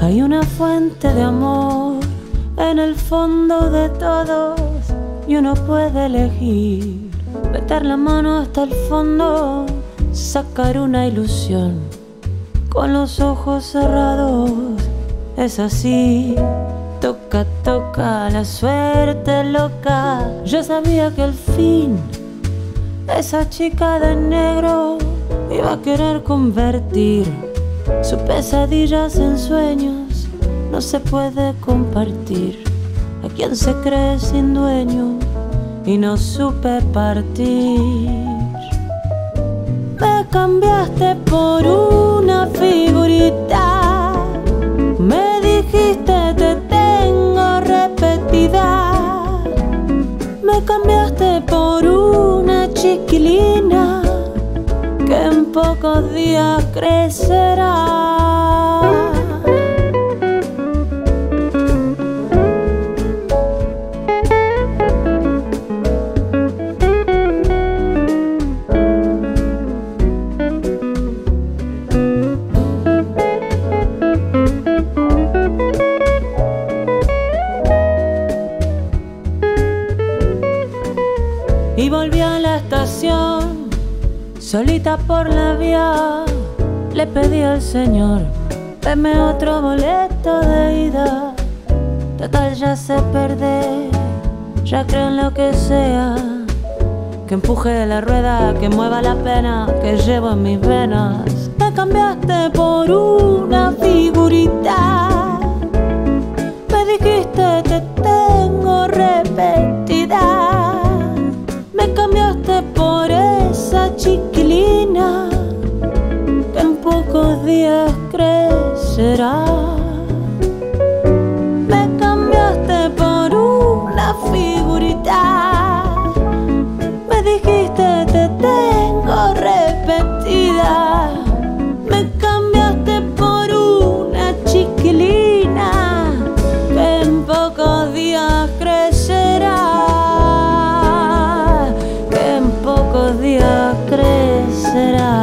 Hay una fuente de amor en el fondo de todos y uno puede elegir meter la mano hasta el fondo, sacar una ilusión con los ojos cerrados. Es así, toca, toca, la suerte loca. Yo sabía que al fin esa chica de negro iba a querer convertir sus pesadillas en sueños. No se puede compartir a quien se cree sin dueño, y no supe partir. Me cambiaste por una figurita, me dijiste te tengo repetida. Me cambiaste por una chiquilina que en pocos días crecerá. Y volví a la estación, solita por la vía. Le pedí al señor, deme otro boleto de ida. Total ya sé perder, ya creo en lo que sea. Que empuje la rueda, que mueva la pena que llevo en mis venas. Me cambiaste por una figurita, me dijiste te tengo repetida. Me cambiaste por esa chiquilina que en pocos días crecerá. Me cambiaste por una figurita, me dijiste te tengo repetida. Me cambiaste por una chiquilina que en pocos días crecerá. Día crecerá.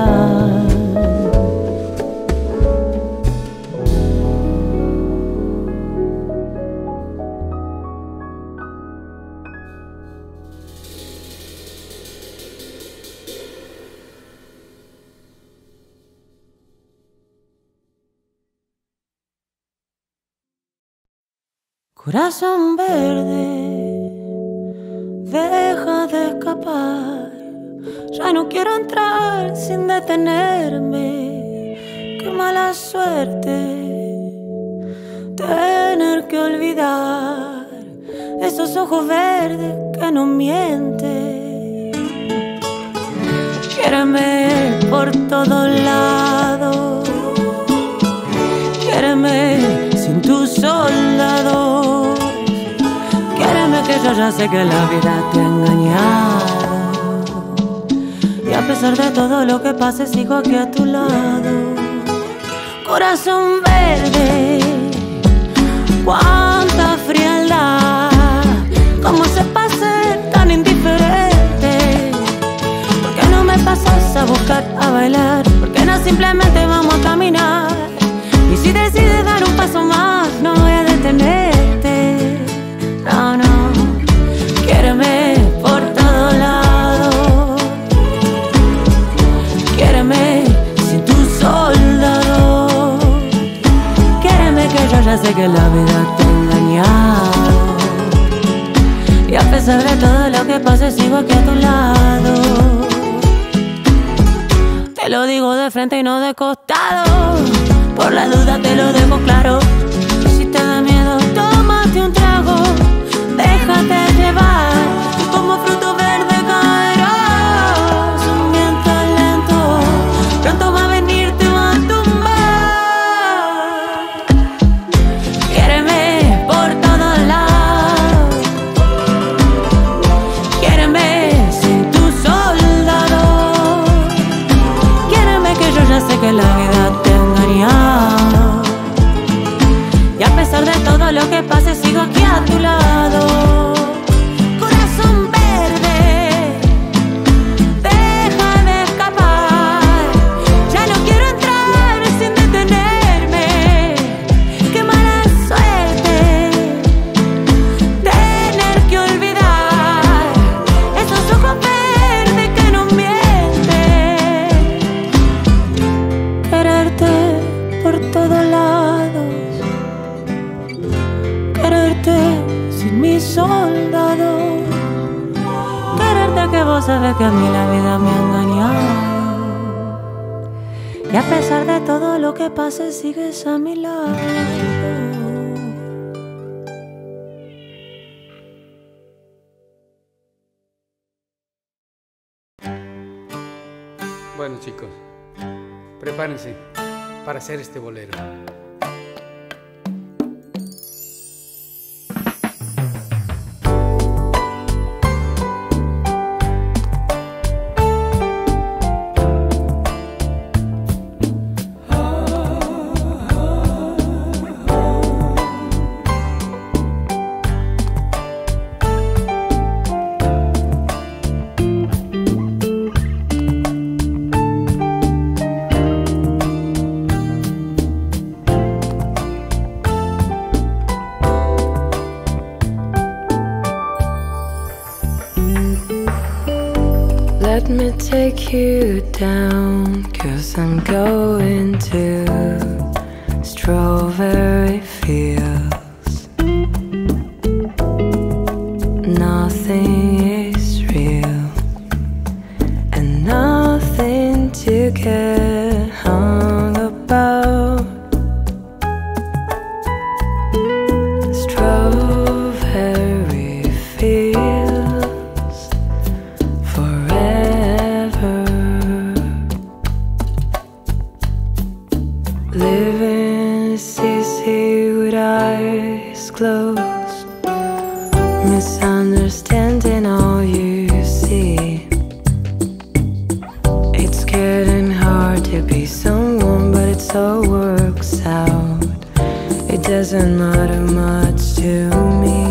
Corazón verde, deja de escapar. Ya no quiero entrar sin detenerme. Qué mala suerte tener que olvidar esos ojos verdes que no mienten. Quiéreme por todos lados, quiéreme sin tus soldados. Quiéreme que yo ya sé que la vida te ha engañado. A pesar de todo lo que pase, sigo aquí a tu lado. Corazón verde, cuánta frialdad. Cómo se pase tan indiferente. ¿Por qué no me pasas a buscar, a bailar? ¿Por qué no simplemente vamos a caminar? Y si decides dar un paso más, no voy a detenerte. No, no, quiéreme por todos lados. Ya sé que la vida te ha engañado, y a pesar de todo lo que pase sigo aquí a tu lado. Te lo digo de frente y no de costado, por la duda te lo dejo claro. Si te da miedo, tómate un trago, déjate llevar, como fruto verde caerás. Un viento lento, pronto va a venir, te va a tumbar. sabe que a mí la vida me ha engañado, y a pesar de todo lo que pase sigues a mi lado. Bueno, chicos, prepárense para hacer este bolero. Let me take you down, 'cause I'm going to strawberry fields. Nothing is real and nothing to get hung about. Strawberry fields forever. Living is easy with eyes closed, misunderstanding all you see. It's getting hard to be someone, but it all works out. It doesn't matter much to me.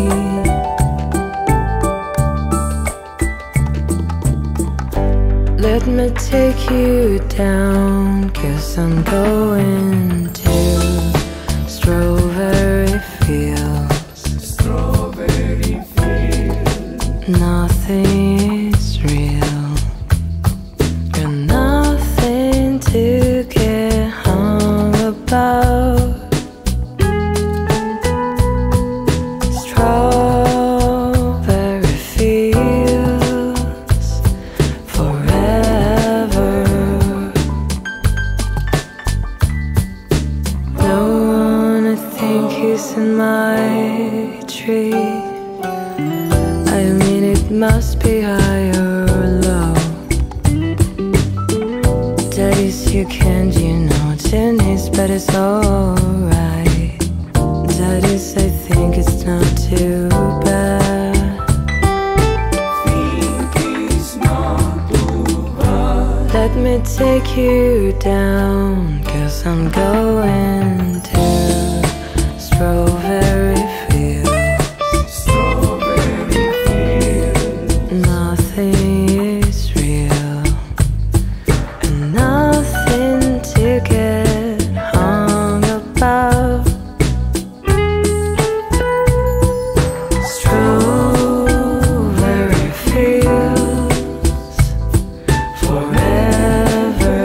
Let me take you down, 'cause I'm going to strawberry fields. Strawberry fields. Nothing is real and nothing to get hung about. In my tree, I mean it must be high or low. Daddy's you can't, you know, tennis, but it's alright. Daddy's, I think it's not too bad. Think it's not too bad. Let me take you down, 'cause I'm going to strawberry fields. Strawberry fields. Nothing is real and nothing to get hung about. Strawberry fields forever.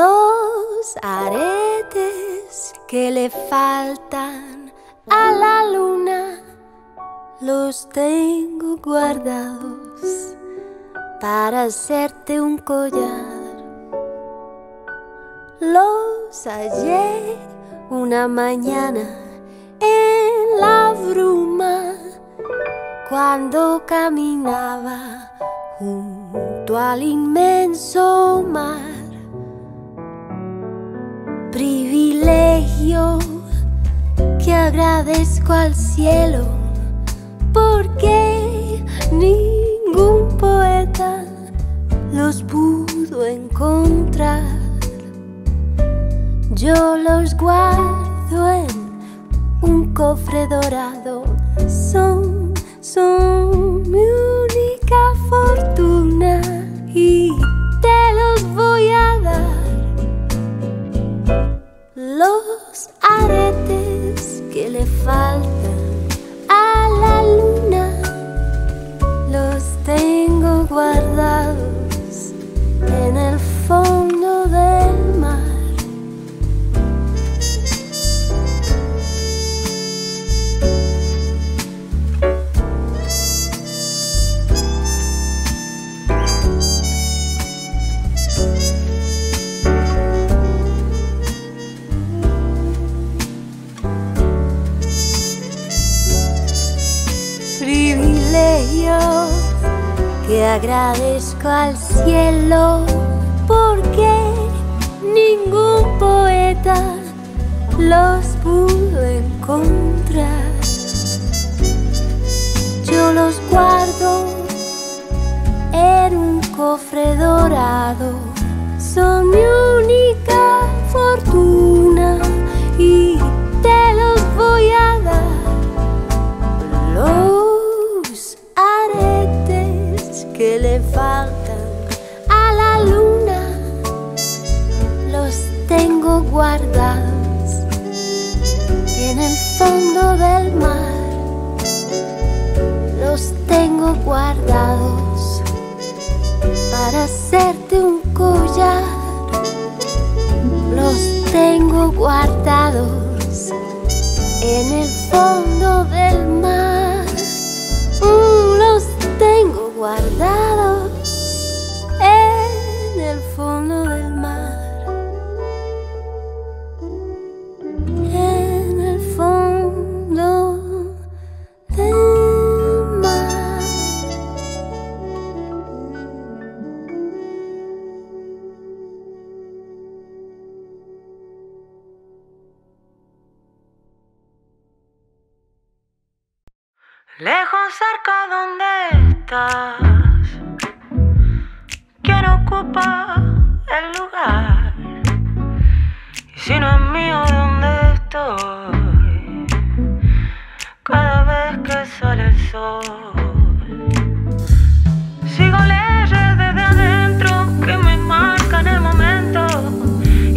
Los aretes que le faltan a la luna los tengo guardados para hacerte un collar. Los hallé una mañana en la bruma cuando caminaba junto junto al inmenso mar. Privilegio que agradezco al cielo, porque ningún poeta los pudo encontrar. Yo los guardo en un cofre dorado, son mi única fortuna y te los voy a dar. Los aretes que le faltan a la luna los tengo guardados en el fondo del mar. Que agradezco al cielo, porque ningún poeta los pudo encontrar. Yo los guardo en un cofre dorado, son mi única fortuna y te los voy a dar. Los aretes que le faltan a la luna los tengo guardados en el fondo del mar. Los tengo guardados para hacerte un collar. Los tengo guardados en el fondo del mar. Los tengo guardados en el fondo del mar. En el fondo del mar. Lejos, cerca, donde estás, ¿quién ocupa el lugar? Y si no es mío, ¿dónde estoy? Cada vez que sale el sol, sigo leyes desde adentro que me marcan el momento.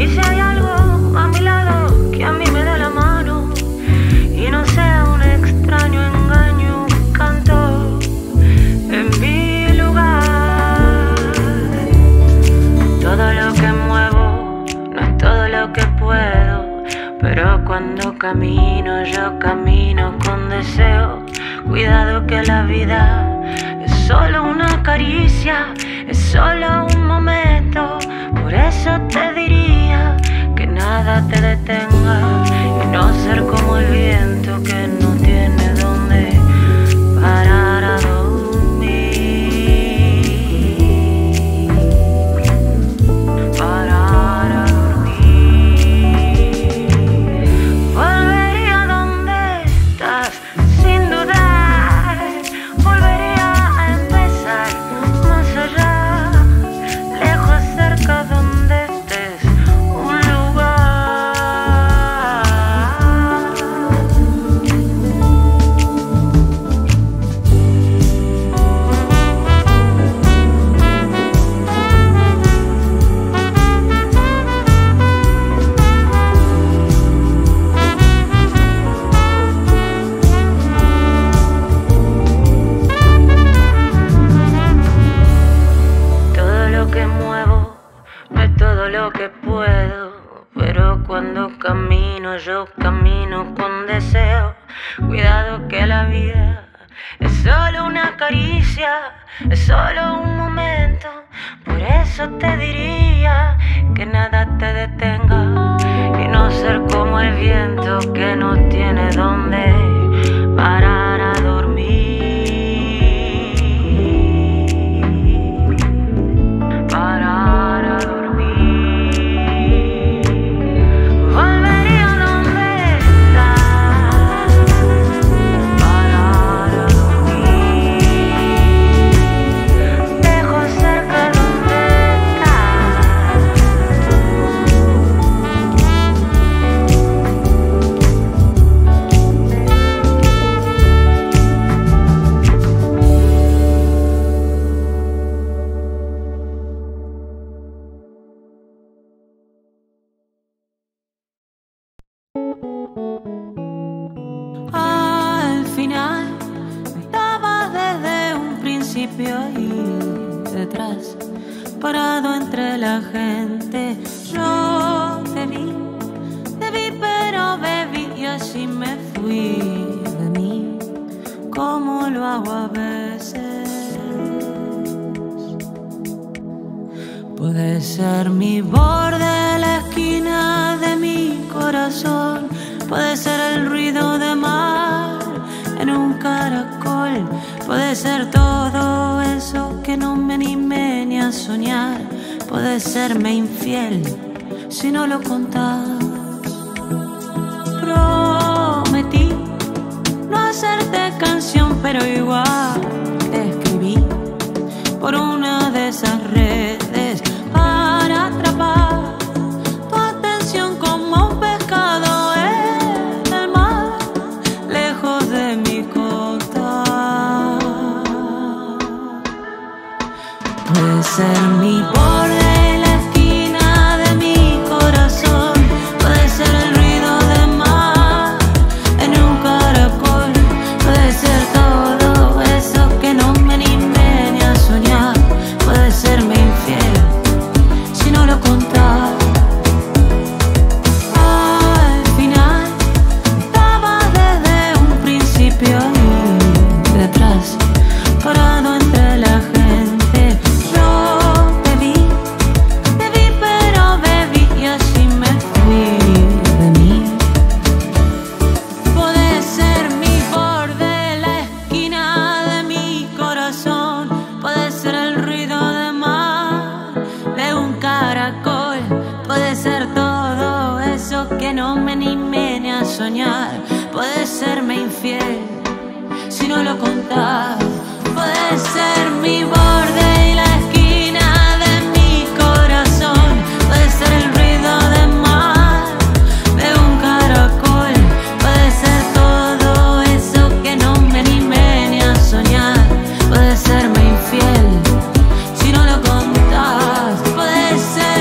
Y si hay algo a mi lado que a mí me da la mano y no sea un extraño engaño, canto en mi lugar. Todo lo que muevo no es todo lo que puedo, pero cuando camino yo camino con deseo. Cuidado que la vida es solo una caricia, es solo un momento. Por eso te diría que nada te detenga y no ser como el viento que no tiene dónde parar a dormir, parar a dormir. Volvería donde estás, sin dudar. Volvería a empezar, más allá, lejos, cerca, donde estés, un lugar. Todo lo que muevo no es todo lo que puedo, pero cuando camino yo camino con deseo. Cuidado que la vida es solo una caricia, es solo un momento. Por eso te diría que nada te detenga y no ser como el viento que no tiene dónde parar a dormir, vio ahí detrás, parado entre la gente. Yo te vi pero bebí y así me fui de mí, como lo hago a veces. Puede ser mi borde, la esquina de mi corazón, puede ser el ruido de mar en un caracol, puede ser todo eso que no me animé ni a soñar, puede serme infiel si no lo contás. Prometí no hacerte canción, pero igual te escribí por una de esas redes para atrapar tu atención como un pescado en el mar, lejos de mi costa. Puede ser mi borde, no me animé ni a soñar, puedes serme infiel si no lo contás, puedes ser mi borde y la esquina de mi corazón, puedes ser el ruido de mar de un caracol, puedes ser todo eso que no me animé ni a soñar, puedes serme infiel si no lo contás, puedes ser mi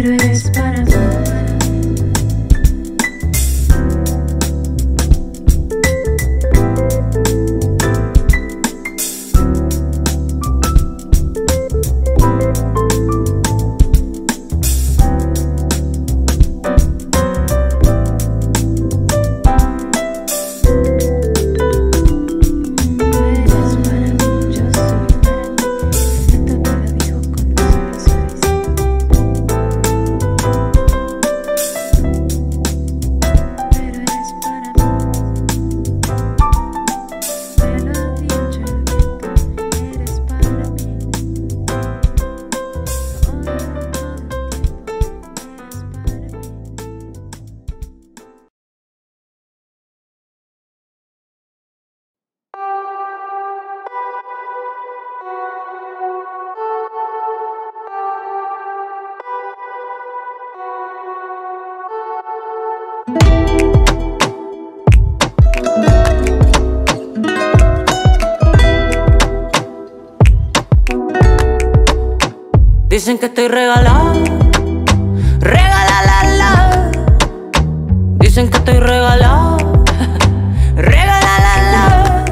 pero es para vos. Dicen que estoy regalado, regalala. Dicen que estoy regalado, regalala.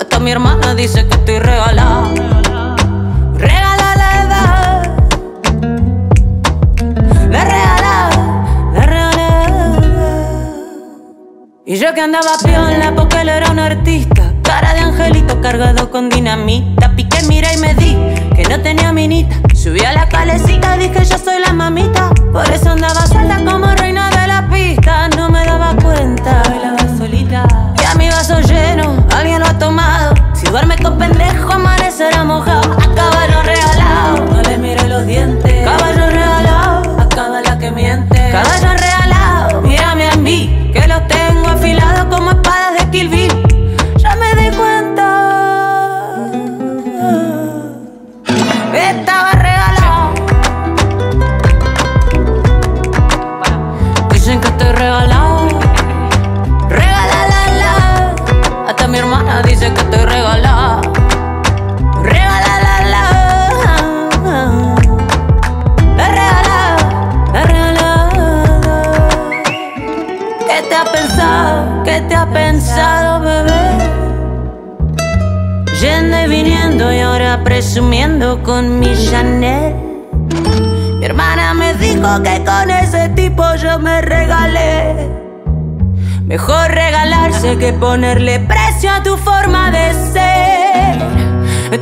Hasta mi hermana dice que estoy regalado, regalala. La regalada, la regalada. Y yo que andaba piola porque él era un artista, cara de angelito cargado con dinamita. Piqué, mira y me di que no tenía minita. Subí a la calecita, dije yo soy la mamita. Por eso andaba suelta como reina de la pista. No me daba cuenta, bailaba solita. Y a mi vaso lleno, alguien lo ha tomado. Si duerme con pendejo, amanecerá mojado. A caballo regalado, no le mire los dientes. Caballo regalado, acaba la que miente. Caballo regalado, mírame a mí, que los tengo afilados como espadas de Kill Bill. Ya me di cuenta, estaba regalado. Dicen que estoy regalado, regalala. Hasta mi hermana dice que estoy regalado, regalala. La regalada, la regalada. ¿Qué te ha pensado? ¿Qué te ha pensado, bebé? Yendo y viniendo y ahora presumiendo con mi Chanel. Mi hermana me dijo que con ese tipo yo me regalé. Mejor regalarse que ponerle precio a tu forma de ser.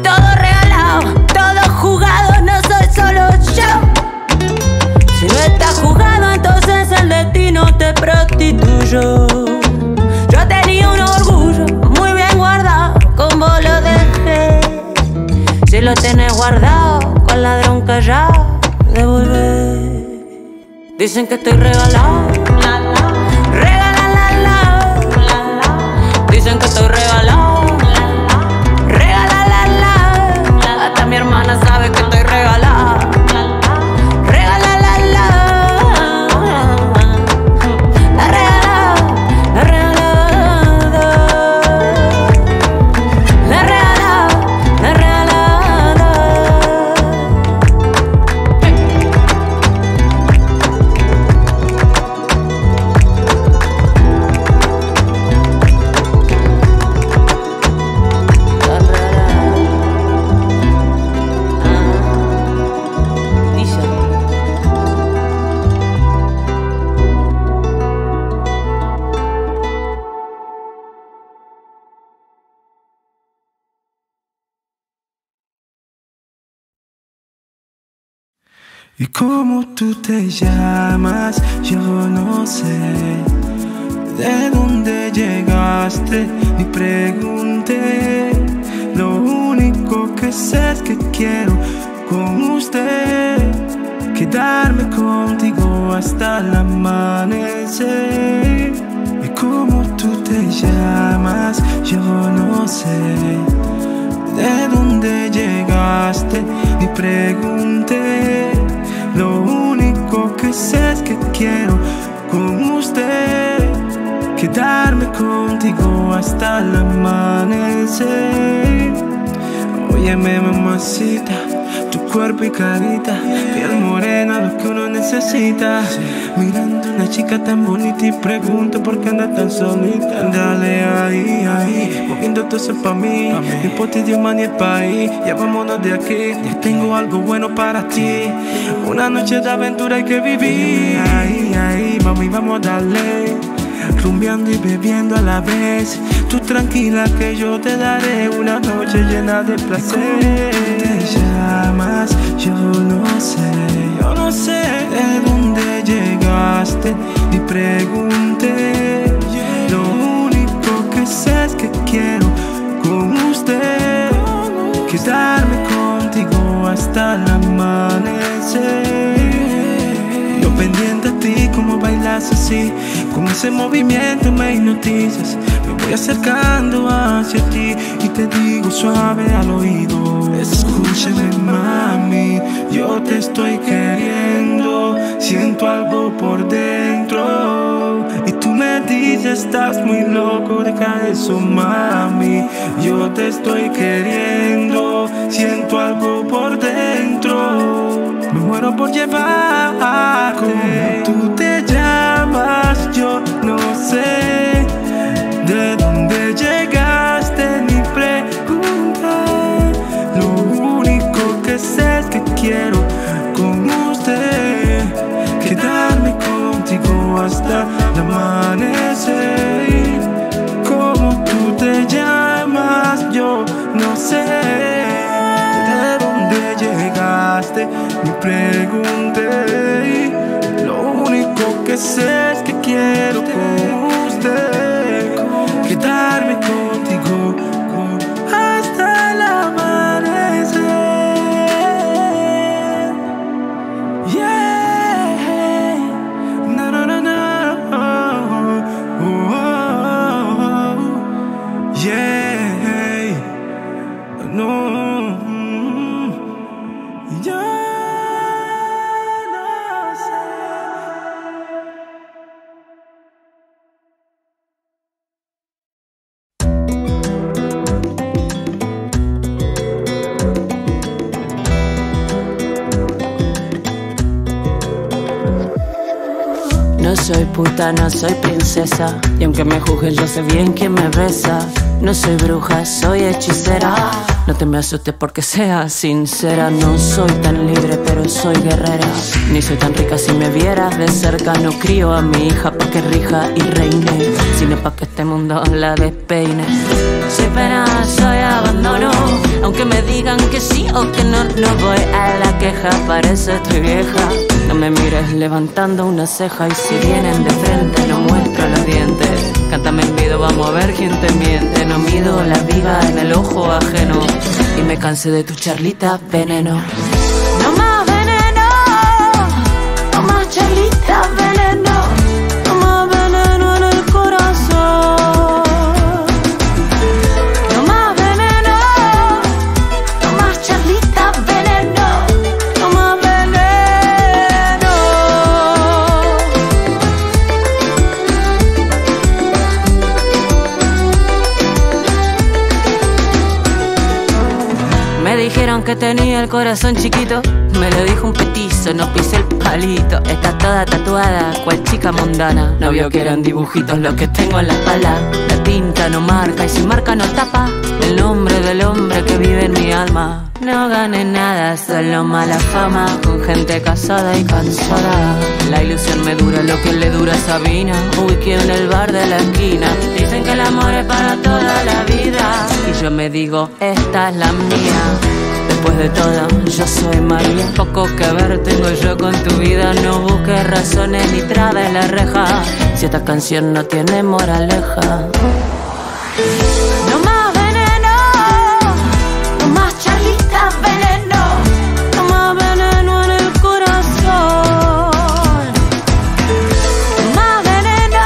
Todo regalado, todo jugado, no soy solo yo. Si no estás jugado, entonces el destino te prostituyó. Yo tenía un orgullo muy bien guardado, como lo dejé. Si lo tenés guardado, con ladrón callado, devolvé. Dicen que estoy regalado, regalala. Dicen que estoy regalado, regalala. Hasta mi hermana sabe que estoy regalado, regalala. La regalada, la regalada. ¿Y cómo tú te llamas? Yo no sé. ¿De dónde llegaste? Ni pregunté. Lo único que sé es que quiero con usted quedarme contigo hasta el amanecer. ¿Y cómo tú te llamas? Yo no sé. ¿De dónde llegaste? Ni pregunté. Lo único que sé es que quiero con usted quedarme contigo hasta el amanecer. Óyeme mamacita, tu cuerpo y carita, piel morena, lo que uno necesita. necesita. Mirando a una chica tan bonita y pregunto por qué anda tan solita. Dale ahí, ahí, moviendo todo eso pa' mí. Mi pote de humano y el país, ya vámonos de aquí. Ya tengo algo bueno para ti, una noche de aventura hay que vivir. Ahí, ahí, mami, vamos a darle, rumbeando y bebiendo a la vez. Tú tranquila que yo te daré una noche llena de placer. Te llamas, yo no sé de dónde llegaste, ni pregunté. Lo único que sé es que quiero con usted quedarme contigo hasta el amanecer. Yo pendiente a ti, como bailas así, con ese movimiento me hipnotizas. Me voy acercando hacia ti y te digo suave al oído: escúchame, mami, yo te estoy queriendo. Siento algo por dentro y tú me dices: estás muy loco, deja eso, mami, yo te estoy queriendo. Siento algo por dentro, me muero por llevarte. Como tú te llamas, yo no sé de dónde llegaste, ni pregunté. Lo único que sé es que quiero con usted quedarme contigo hasta el amanecer. Como tú te llamas, yo no sé de dónde llegaste, ni pregunté. Lo único que sé es que quiero con usted quedarme contigo hasta el amanecer. Yeah, no, no, no, no. Oh, oh, oh. Yeah, no, yeah. No soy puta, no soy princesa, y aunque me juzguen yo sé bien quién me besa. No soy bruja, soy hechicera, no te me asustes porque sea sincera. No soy tan libre pero soy guerrera, ni soy tan rica si me vieras de cerca. No crío a mi hija pa' que rija y reine, sino pa' que este mundo la despeine. Soy pena, soy abandono, aunque me digan que sí o que no, no voy a la queja, para eso estoy vieja. No me mires levantando una ceja, y si vienen de frente no muestro los dientes. Cántame el miedo, vamos a ver quién te miente. No mido la viga en el ojo ajeno, y me cansé de tu charlita veneno. No más veneno, no más charlita veneno, no más veneno en el corazón. No más veneno, no más charlita veneno, no más veneno. Me dijeron que tenía el corazón chiquito, me lo dijo un petizo, no pisé el palito. Está toda tatuada, cual chica mundana, no vio que eran dibujitos los que tengo en la espalda. La tinta no marca y si marca no tapa el nombre del hombre que vive en mi alma. No gané nada, solo mala fama, con gente casada y cansada. La ilusión me dura lo que le dura a Sabina, whisky en el bar de la esquina. Dicen que el amor es para toda la vida, y yo me digo, esta es la mía. Después de todo, yo soy María. Poco que ver tengo yo con tu vida. No busques razones ni trabes la reja, si esta canción no tiene moraleja. No más veneno, no más charlita veneno, no más veneno en el corazón. No más veneno,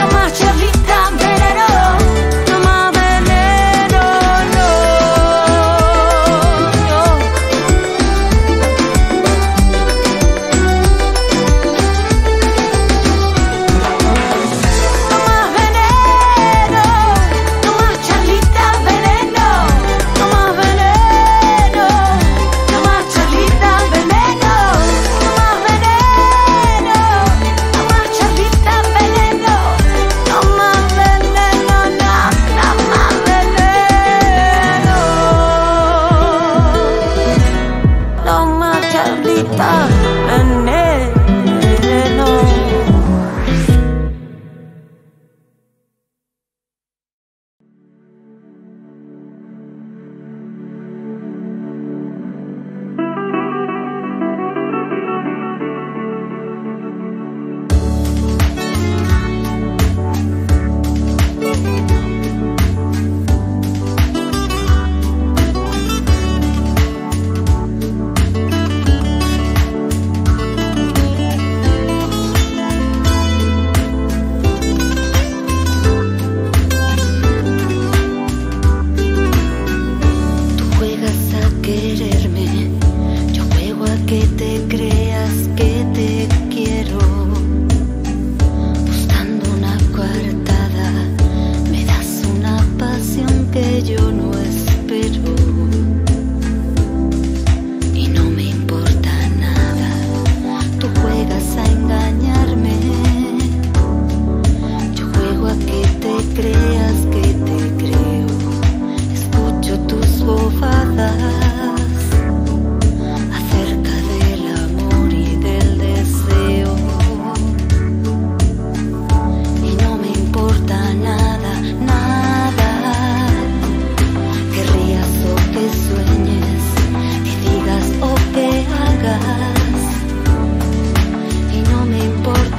no más charlita veneno, no más veneno, no. No más veneno,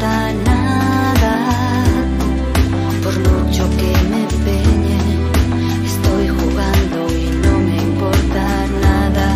importa nada, por mucho que me empeñe, estoy jugando y no me importa nada.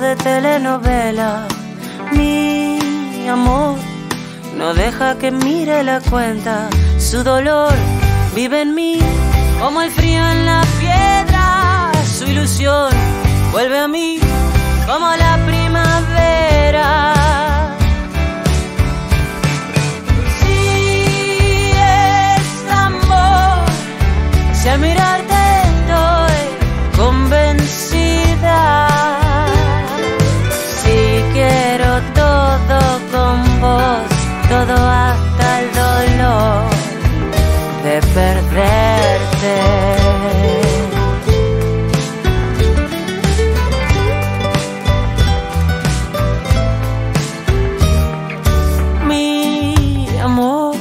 De telenovela, mi amor no deja que mire la cuenta. Su dolor vive en mí como el frío en la piedra. Su ilusión vuelve a mí como la primavera. Si es amor, si al mirarte estoy convencida. Todo con vos, todo hasta el dolor de perderte. Mi amor,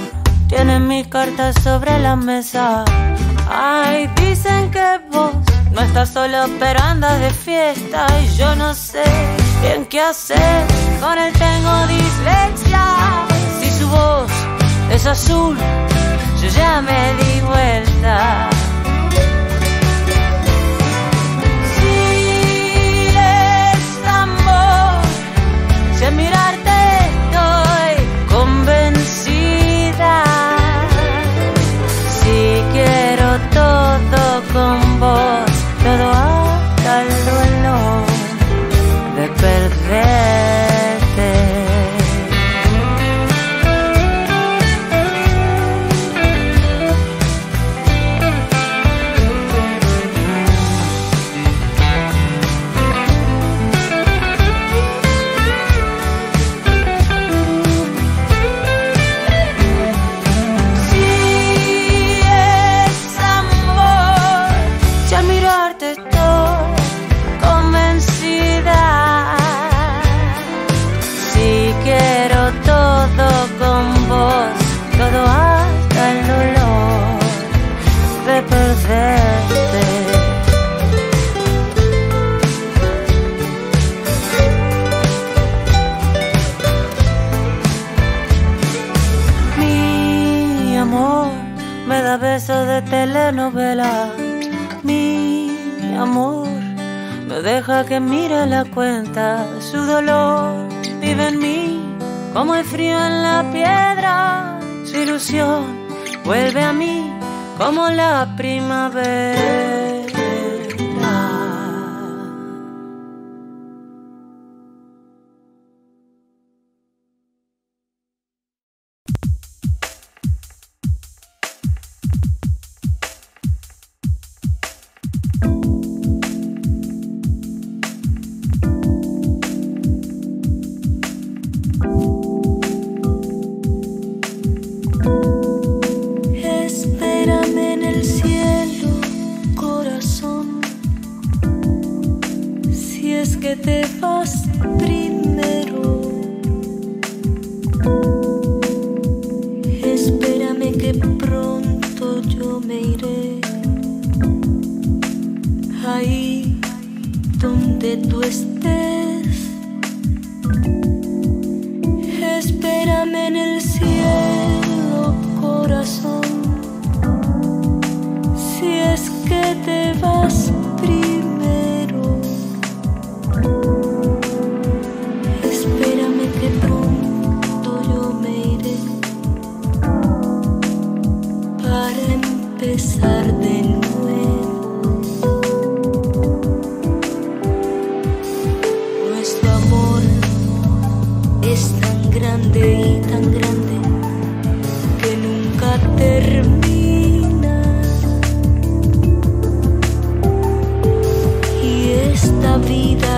tienes mis cartas sobre la mesa. Ay, dicen que vos no estás solo, pero andas de fiesta. Y yo no sé bien qué hacer, con él tengo dislexia. Si su voz es azul, yo ya me di vuelta. Si es amor, si al mirarte estoy convencida. Si quiero todo con vos, todo hasta el dolor de perder. me da besos de telenovela. Mi amor no deja que mire la cuenta. Su dolor vive en mí, como el frío en la piedra. Su ilusión vuelve a mí, como la primavera. Libra.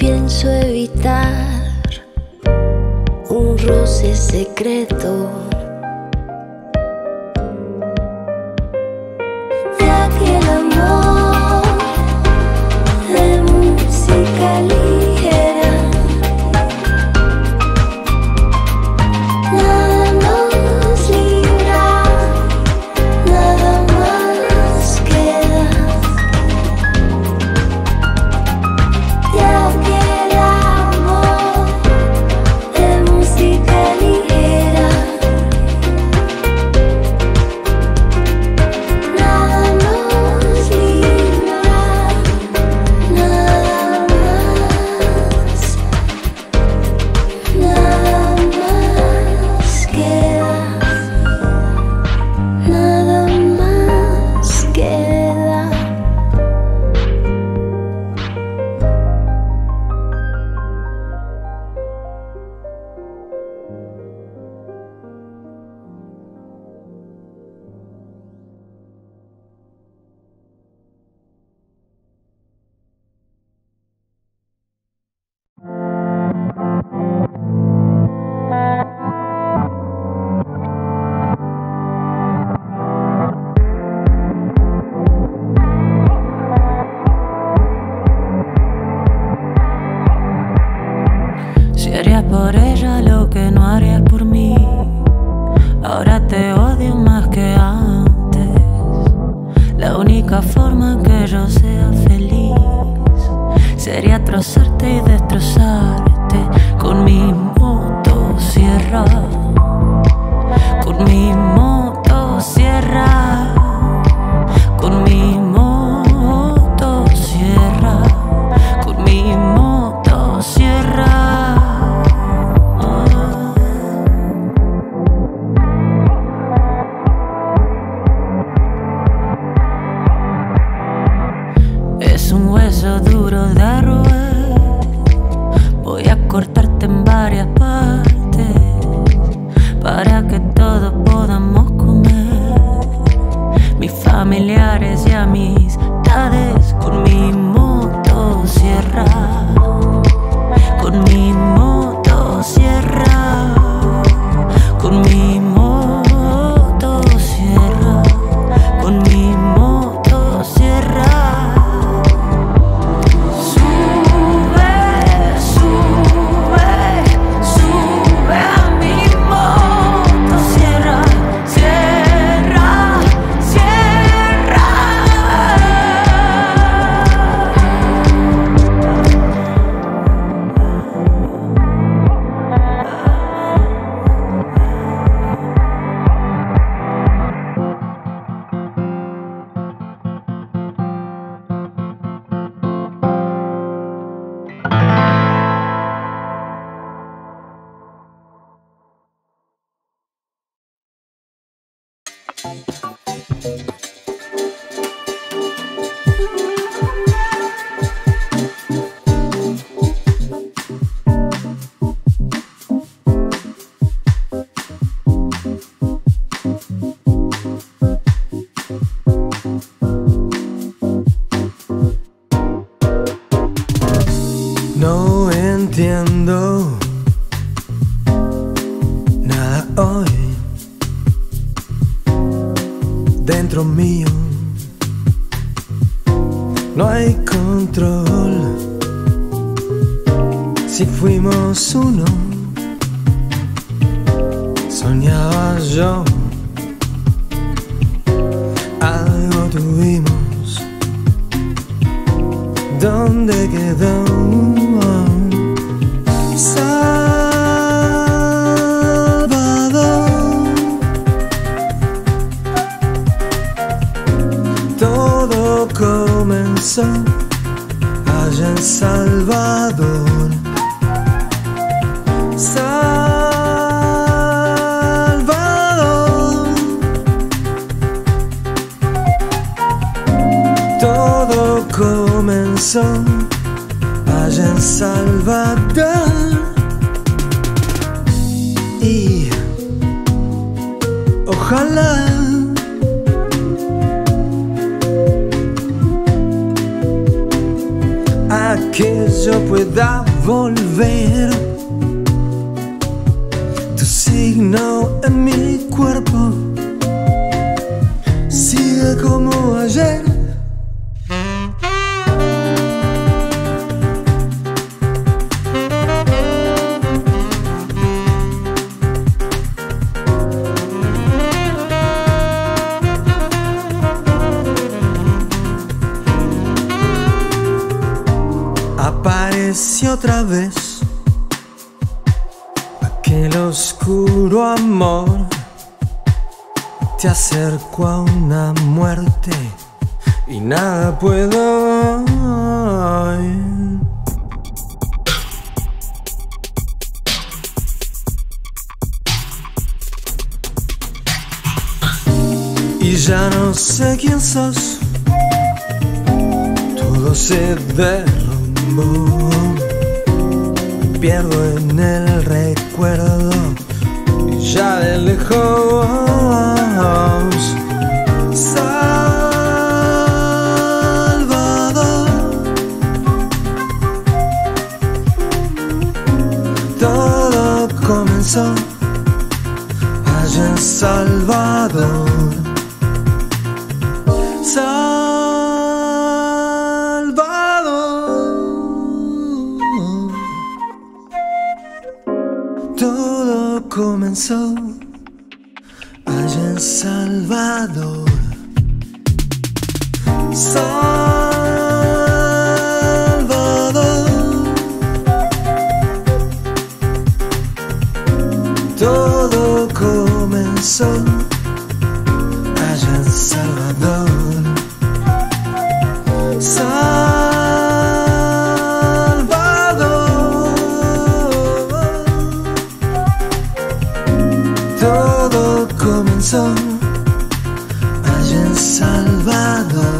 pienso evitar un roce secreto. Ya que el amor de música ligera nada nos libra, nada más queda. Ya que el amor de música ligera nada nos libra, nada más, nada más queda, nada más queda. Si harías por ella lo que no harías por mí, ahora te odio más que antes. La única forma que yo sea feliz sería trozarte y destrozarte con mi motosierra, con mi motosierra, con mi motosierra, con mi motosierra. Es un hueso duro de roer, voy a cortarte en varias partes para que todos podamos comer, mis familiares y amistades, con mi motosierra, con mi motosierra, con mi motosierra, con mi motosierra. No entiendo nada hoy. Dentro mío no hay control. Si fuimos uno, soñaba yo, algo tuvimos. ¿Dónde quedó? Allá en Salvador, Salvador, todo comenzó allá en Salvador. Y ojalá que yo pueda volver. Tu signo en mi cuerpo sigue como ayer. Apareció otra vez aquel oscuro amor, te acerco a una muerte y nada puedo hoy. Y ya no sé quién sos, todo se derrumbó. Me pierdo en el recuerdo y ya de lejos. Salvador, todo comenzó allá en Salvador. Todo comenzó allá en Salvador. Salvador, todo comenzó allá en Salvador. Todo comenzó allá en Salvador.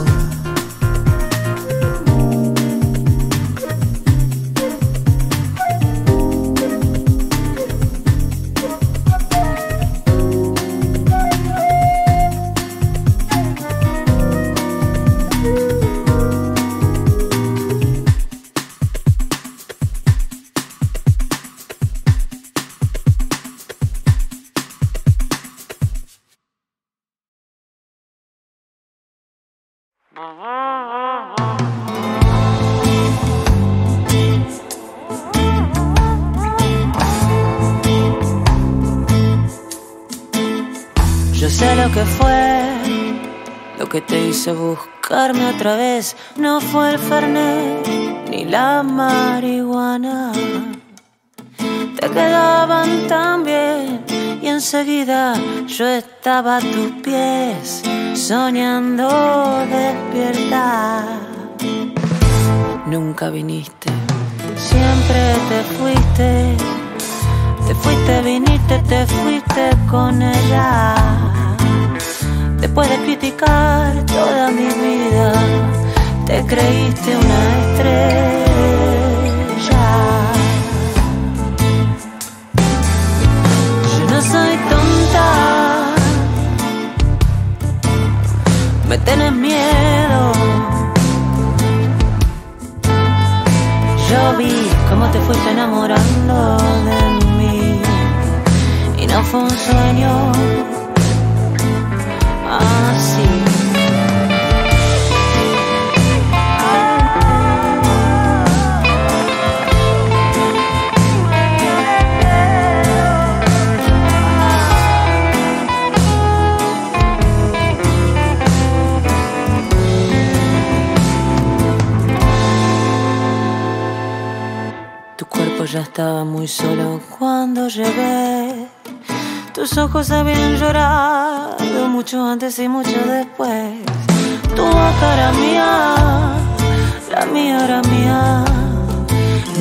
Yo sé lo que fue, lo que te hizo buscarme otra vez. No fue el fernet ni la marihuana, te quedaban tan bien y enseguida yo estaba a tus pies, soñando despierta. Nunca viniste, siempre te fuiste. Te fuiste, viniste, te fuiste con ella. Te puedes criticar toda mi vida, te creíste una estrella. Yo no soy tonta, me tenés miedo. Yo vi cómo te fuiste enamorando de mí y no fue un sueño así. Ya estaba muy solo cuando llegué. Tus ojos habían llorado mucho antes y mucho después. Tu boca era mía, la mía era mía,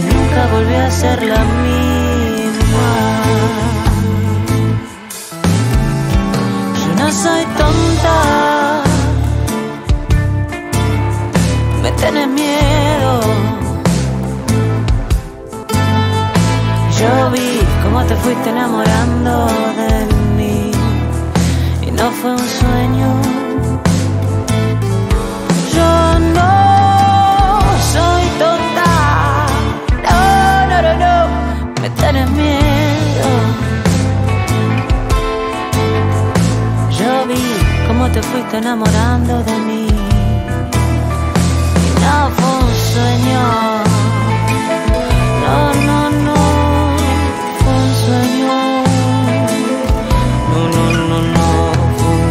nunca volví a ser la misma. Yo no soy tonta, me tenés miedo. Yo vi cómo te fuiste enamorando de mí y no fue un sueño. Yo no soy total. tiene miedo. Yo vi cómo te fuiste enamorando de mí, y no fue un sueño. No, no, no fue un sueño. No, no, no, no fue un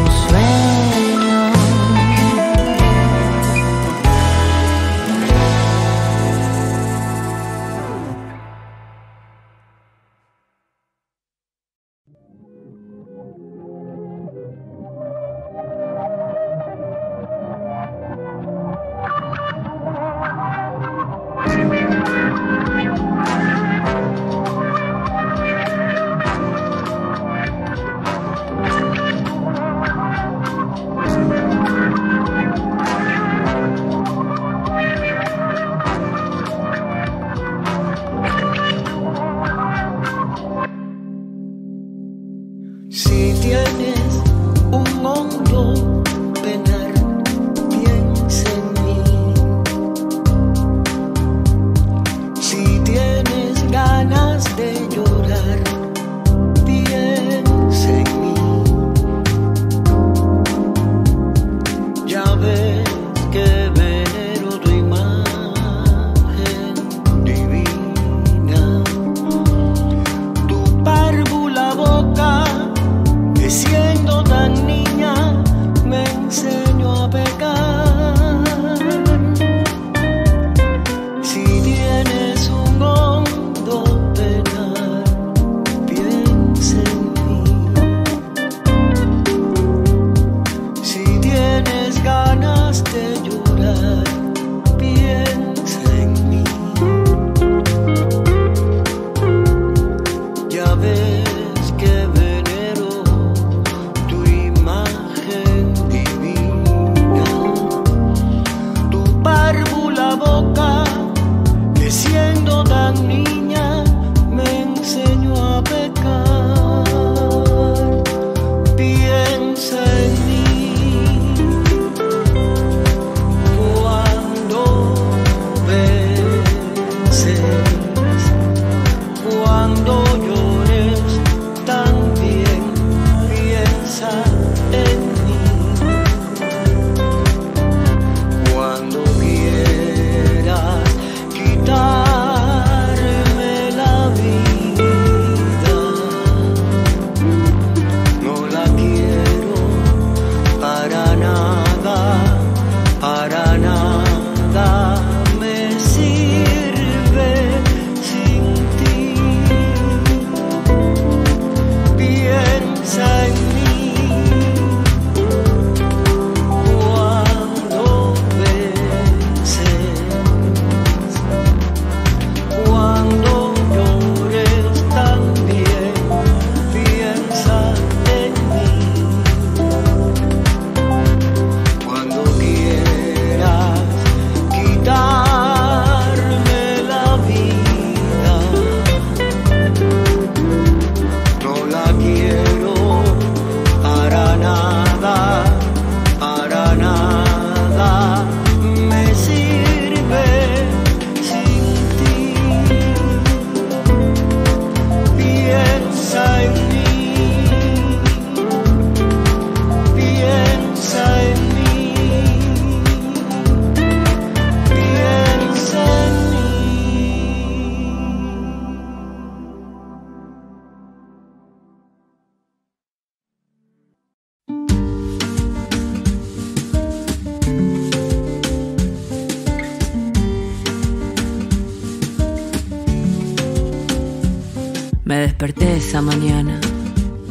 Me desperté esa mañana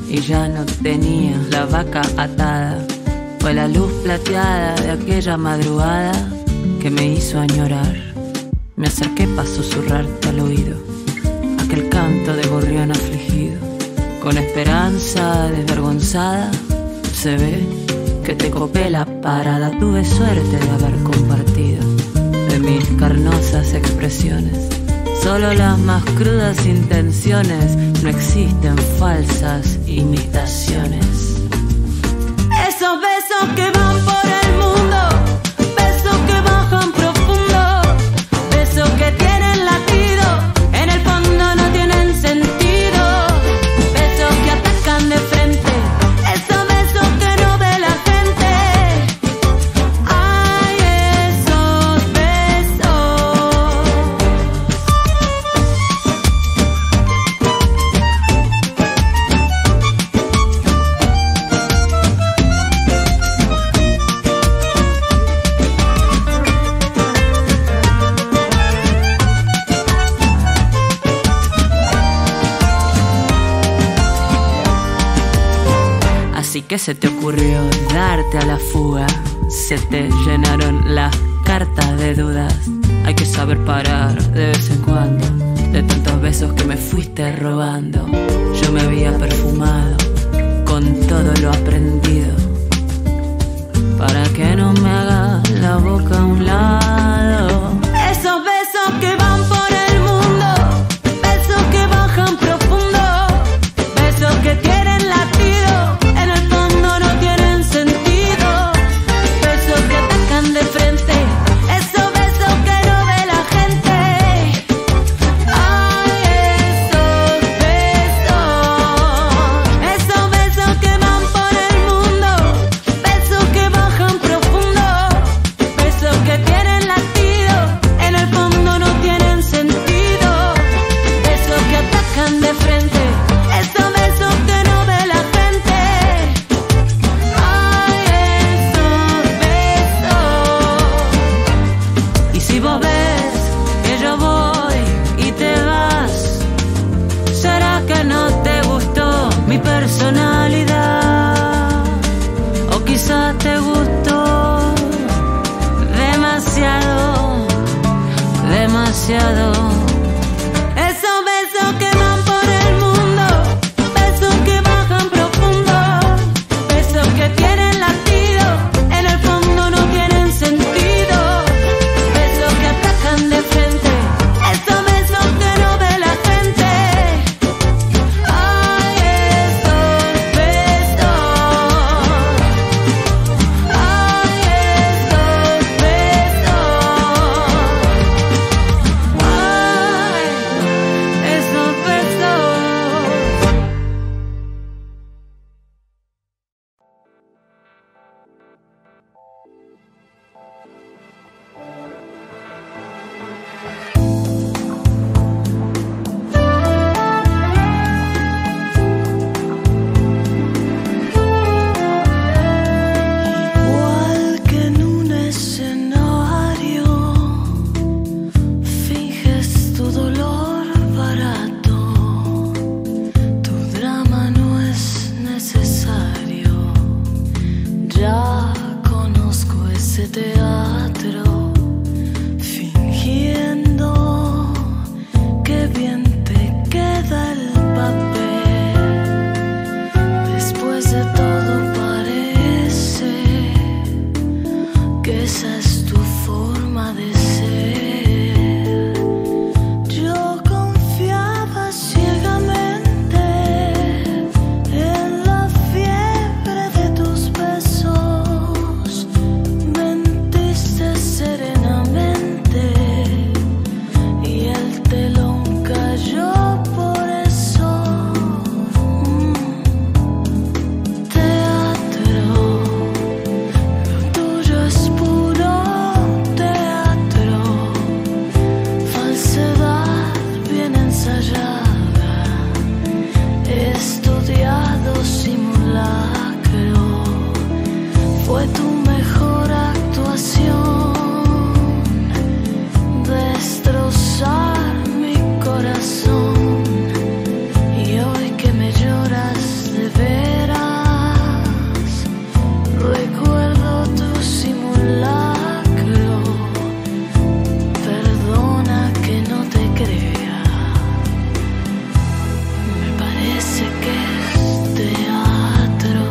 y ya no tenía la vaca atada. Fue la luz plateada de aquella madrugada que me hizo añorar. Me acerqué para susurrarte al oído aquel canto de gorrión afligido. Con esperanza desvergonzada se ve que te copé la parada. Tuve suerte de haber compartido de mis carnosas expresiones solo las más crudas intenciones. No existen falsas imitaciones. Esos besos que van por el mundo, besos que bajan profundo, besos que tienen latido, en el fondo no tienen sentido. qué se te ocurrió darte a la fuga? Se te llenaron las cartas de dudas. Hay que saber parar de vez en cuando, de tantos besos que me fuiste robando. Yo me había perfumado con todo lo aprendido, para que no me haga la boca a un lado. Esos besos que van por el mundo, besos que bajan profundo, besos que tienen latido, en el fondo no tienen sentido, besos que atacan de frente, esos besos que no ve la gente. Ay, esos besos que van por el mundo, besos que bajan profundo, besos que tienen latido, en el fondo no tienen sentido, besos que atacan de frente, esos besos que no ve la gente. Ay, esos besos. Y si vos ves que yo voy y te vas, ¿será que no te gustó mi personalidad? O quizás te gustó demasiado, demasiado. Esos besos que van por el mundo, besos que bajan profundo, besos que tienen latido, en el fondo no tienen sentido, besos que atacan de frente, esos besos que no ve la gente. Ay, esos besos. Ay, esos besos. Ay, esos besos. Igual que en un escenario, finges tu dolor barato, tu drama no es necesario. Ya conozco ese teatro, fingiendo que bien te queda el papel. Después de todo parece que esa es tu forma de ser. Yo confiaba ciegamente en la fiebre de tus besos. Mentiste serenamente y el telón cayó por eso. Teatro, lo tuyo es puro teatro, falsedad bien ensayada, estudiado simulacro, fue tu mejor actuación, destrozar mi corazón, y hoy que me lloras de veras, recuerdo tu simulacro. Perdona que no te crea, me parece que es teatro. Teatro, lo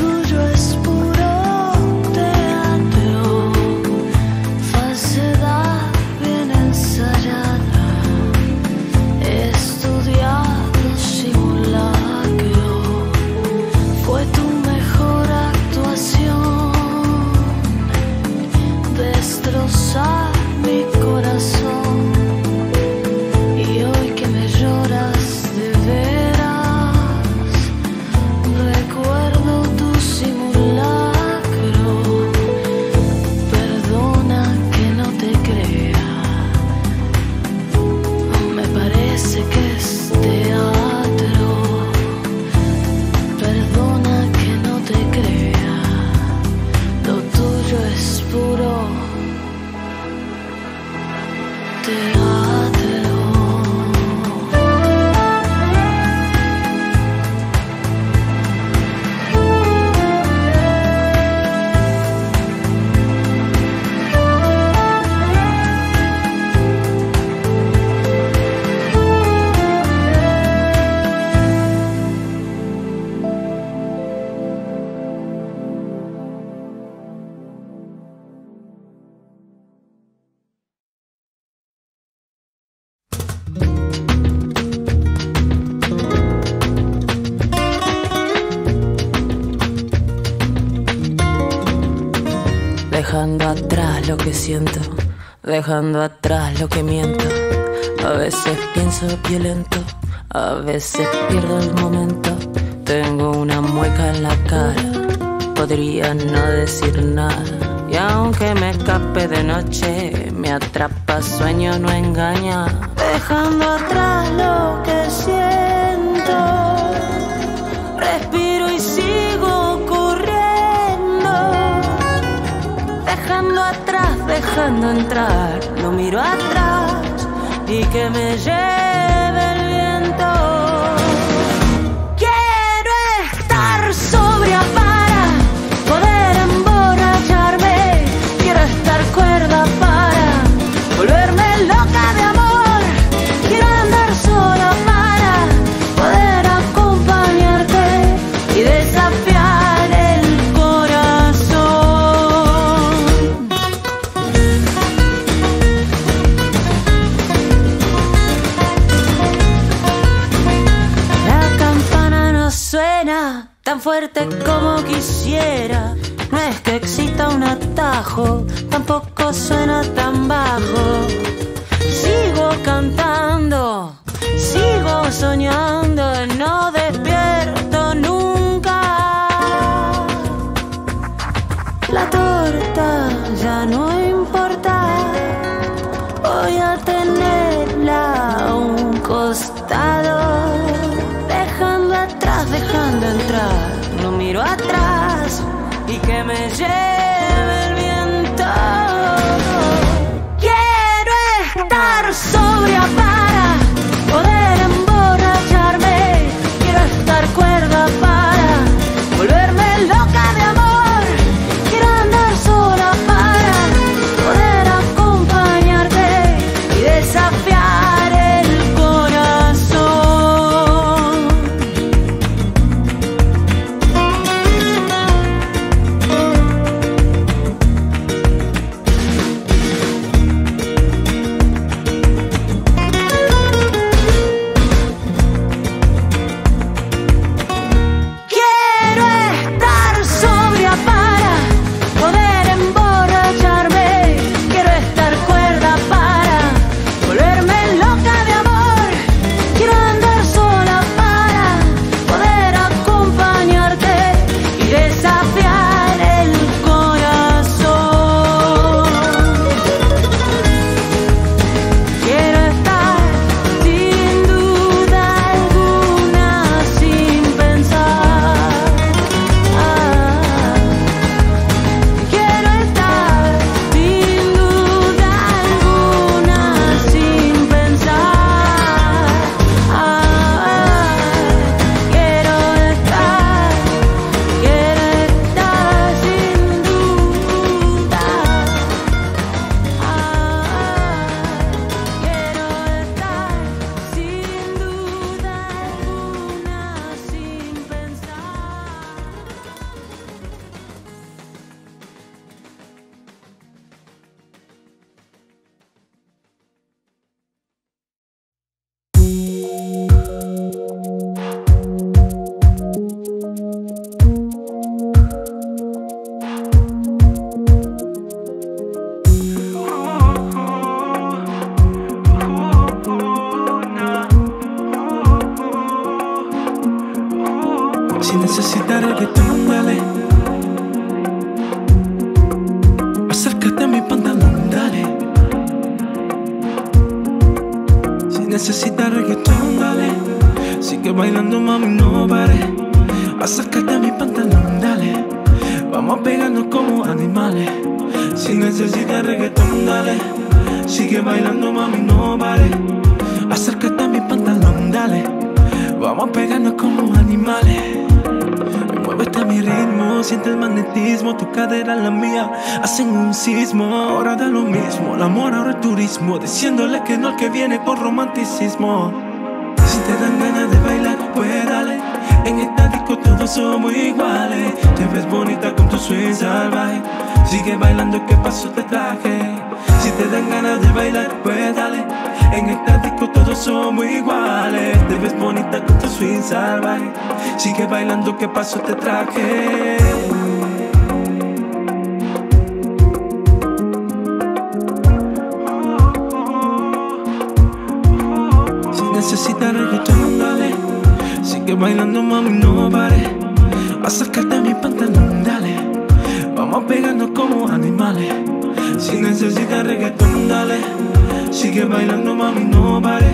tuyo es puro teatro, falsedad bien ensayada, estudiado simulacro, fue tu mejor actuación, destrozar mi corazón, y hoy que me lloras de Dejando atrás lo que siento, dejando atrás lo que miento. A veces pienso violento, a veces pierdo el momento. Tengo una mueca en la cara, podría no decir nada. Y aunque me escape de noche, me atrapa sueño, no engaña. Dejando atrás lo que siento, respiro y sigo corriendo. Dejando atrás, dejando entrar, no miro atrás y que me lleve el viento. Quiero estar sobria para poder emborracharme, quiero estar cuerda para volverme loca de amor, quiero andar sola para poder acompañarte y desafiar. Tan fuerte como quisiera, no es que exista un atajo, tampoco suena tan bajo. Sigo cantando, sigo soñando, no despierto nunca. La torta ya no importa, voy a tenerla a un costado. Dejando entrar, no miro atrás y que me lleve el viento. Quiero estar sobria para poder emborracharme, quiero estar cuerda para volverme loca de amor, quiero andar sola para poder acompañarte y desafiar. Si necesitas reggaetón, dale. Sigue bailando, mami, no vale. Acércate a mi pantalón, dale. Vamos a pegarnos como animales. Muévete a mi ritmo, siente el magnetismo. Tu cadera, la mía, hacen un sismo. Ahora da lo mismo, el amor ahora es turismo. Diciéndole que no al que viene por romanticismo. Si te dan ganas de bailar, pues dale. En esta disco todos somos iguales. Te ves bonita con tu swing salvaje. Sigue bailando, ¿qué paso te traje? Si te dan ganas de bailar, pues dale. En esta disco todos somos iguales. Te ves bonita con tu swing salvaje. Sigue bailando, ¿qué paso te traje? Si necesitas reggaetón, dale. Sigue bailando, mami, no pare. Acércate a mi pantalón, dale. Vamos a pegarnos como animales. Si necesitas reggaetón, dale. Sigue bailando, mami, no pare.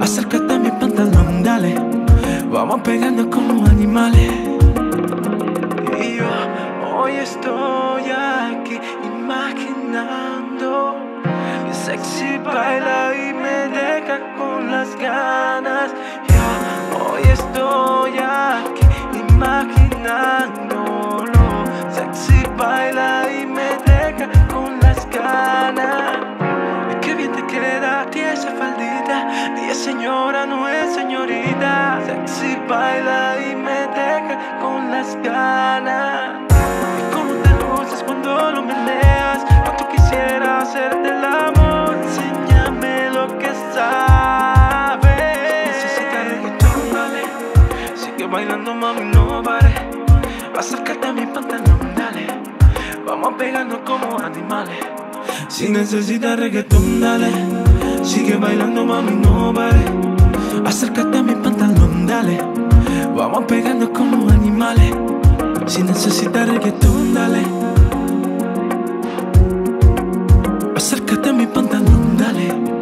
Acércate a mi pantalón, dale. Vamos a pegarnos como animales. Y yo hoy estoy aquí imaginando. Sexy baila y me deja con las ganas. Yo hoy estoy aquí imaginándolo. Sexy baila y me deja con las ganas. Qué bien te queda, tía, esa faldita. Y es señora, no es señorita. Sexy baila y me deja con las ganas. Y cómo te luces cuando lo meleas. Cuánto quisiera hacerte el amor. Enséñame lo que sabes. Necesitas reggaetón, dale. Sigue bailando, mami, no pare. Acércate a mi pantalón, dale. Vamos a pegarnos como animales. Si necesitas reggaetón, dale. Sigue bailando, mami, no pare. Acércate a mi pantalón, dale. Vamos pegando como animales. Si necesitas reggaetón, dale. Acércate a mi pantalón, dale.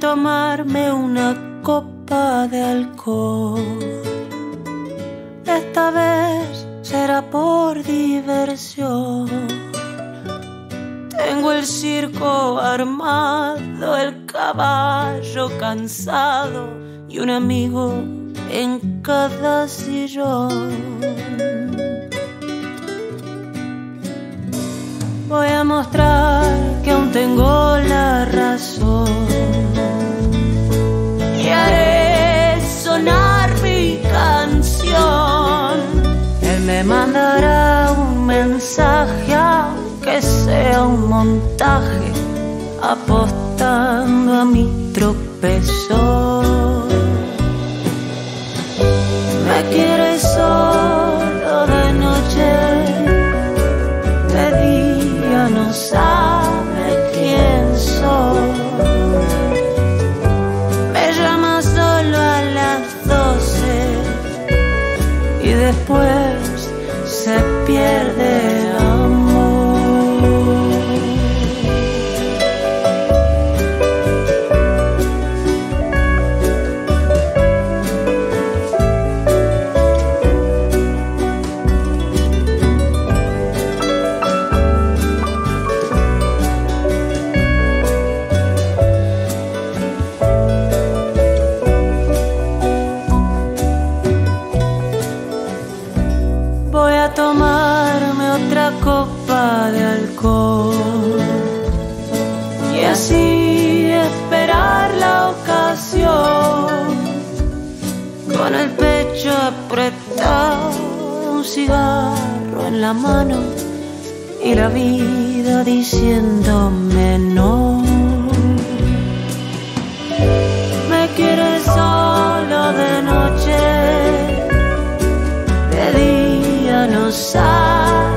Tomarme una copa de alcohol. Esta vez será por diversión. Tengo el circo armado, el caballo cansado y un amigo en cada sillón. Voy a mostrar que aún tengo la razón. Haré sonar mi canción. Él me mandará un mensaje, aunque sea un montaje, apostando a mi tropezón. Me quiere solo de noche, de día no sabe quién soy. Después se pierde el amor. Y así esperar la ocasión, con el pecho apretado, un cigarro en la mano y la vida diciéndome no. Me quiere solo de noche, de día no sabe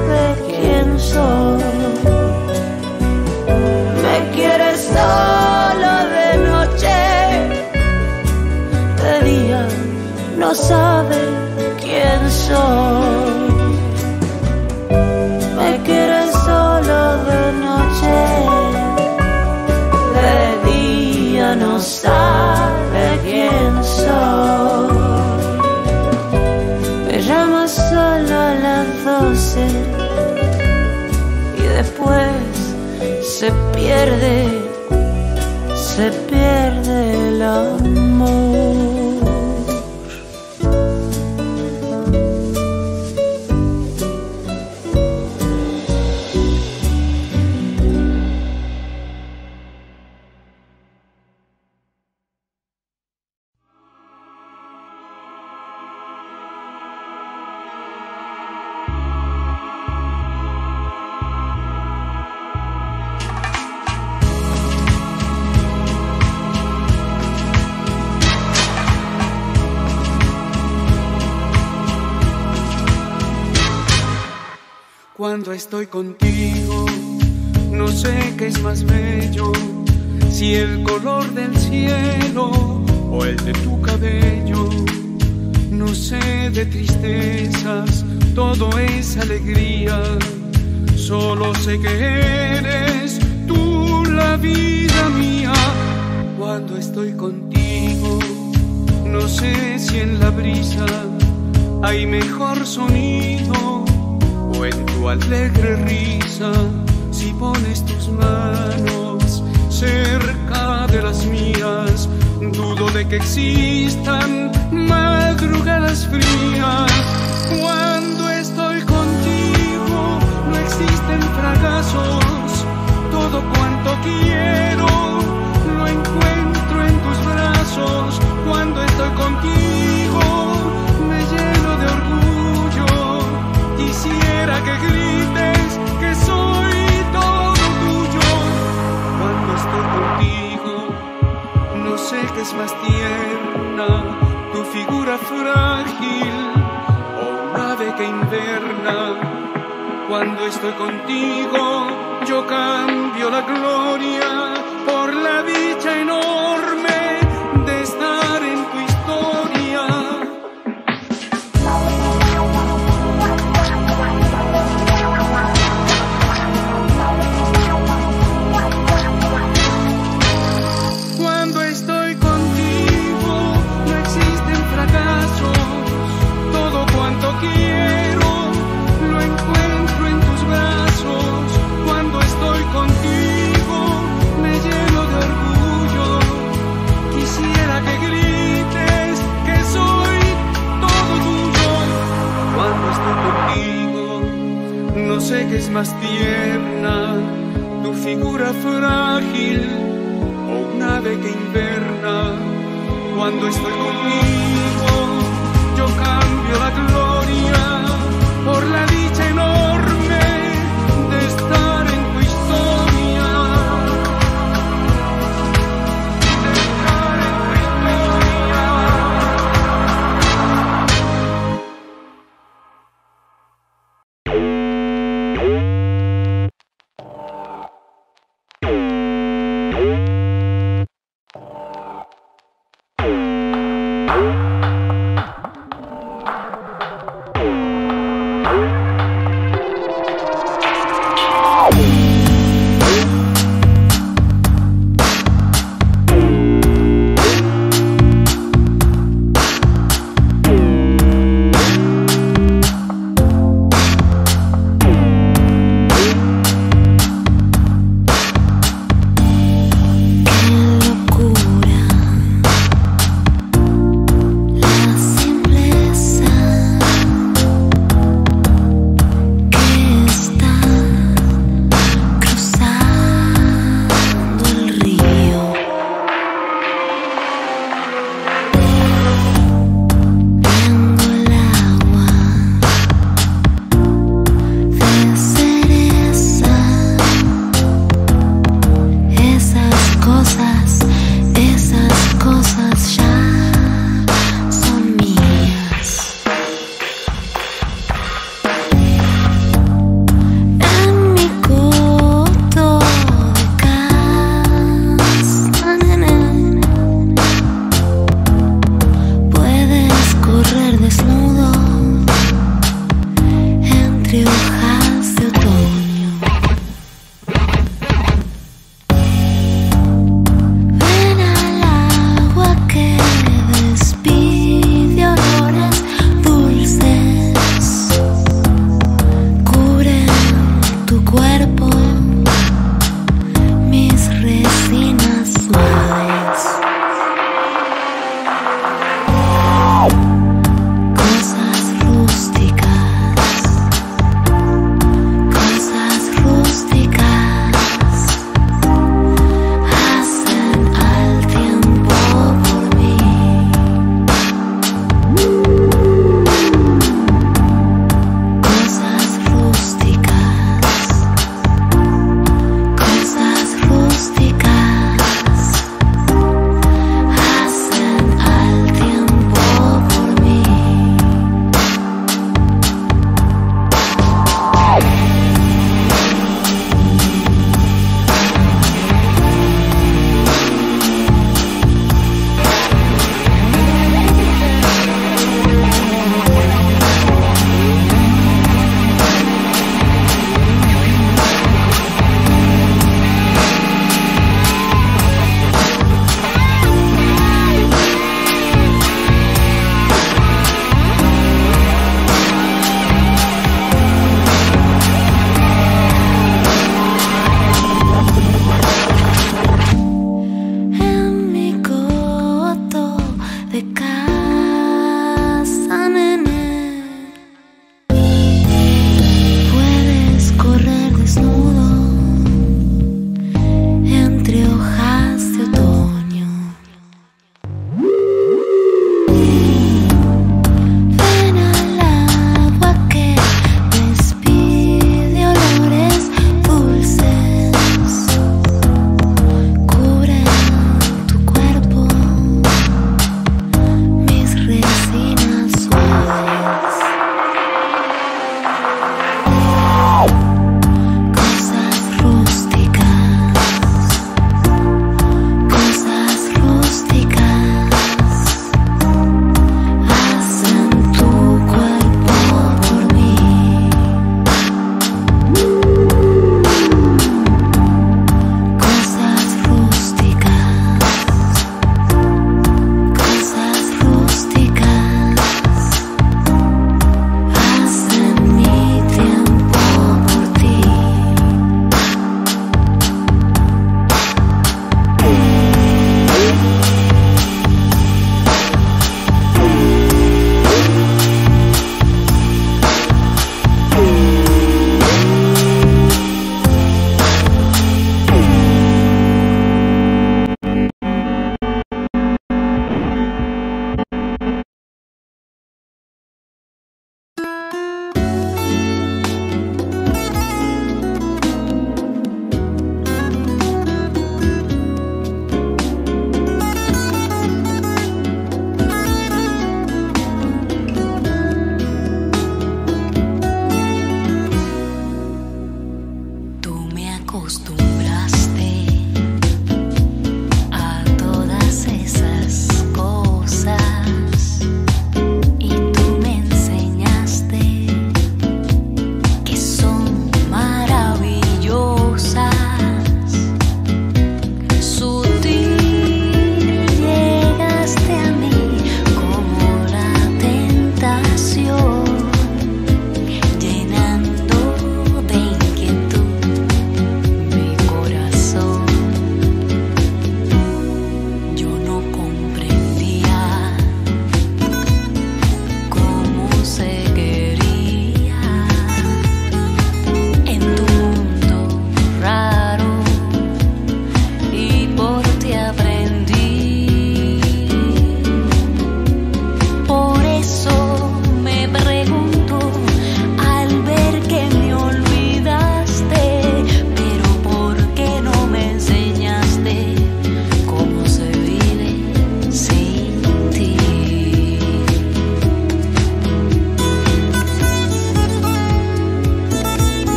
aparece y después se pierde el amor. Cuando estoy contigo, no sé qué es más bello, si el color del cielo o el de tu cabello. No sé de tristezas, todo es alegría, solo sé que eres tú la vida mía. Cuando estoy contigo, no sé si en la brisa hay mejor sonido o en tu alegre risa, si pones tus manos cerca de las mías. Dudo de que existan madrugadas frías. Cuando estoy contigo no existen fracasos, todo cuanto quiero lo encuentro en tus brazos. Cuando estoy contigo me lleno de orgullo, quisiera que grites que soy todo tuyo. Cuando estoy contigo, no sé qué es más tierna, tu figura frágil o un ave que inverna. Cuando estoy contigo, yo cambio la gloria por la dicha enorme de estar en tu historia. No sé qué es más tierna, tu figura frágil o un ave que inverna. Cuando estoy contigo, yo cambio la gloria por la dicha enorme de estar en tu historia. De estar en tu historia.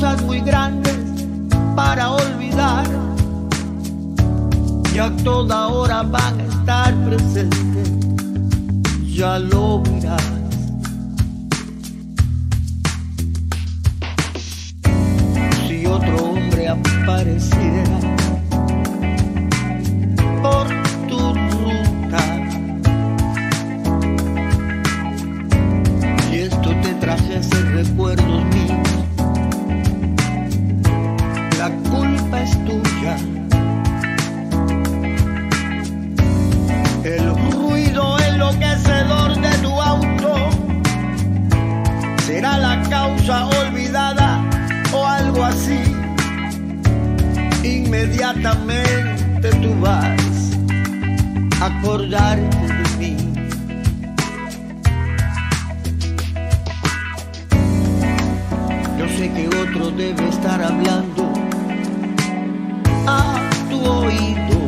cosas muy grandes para olvidar, ya toda hora van a estar presentes, ya lo verás. Si otro hombre apareciera por tu ruta y esto te trajese recuerdos míos, la culpa es tuya. El ruido enloquecedor de tu auto será la causa olvidada o algo así. Inmediatamente tú vas a acordarte de mí. Yo sé que otro debe estar hablando a tu oído,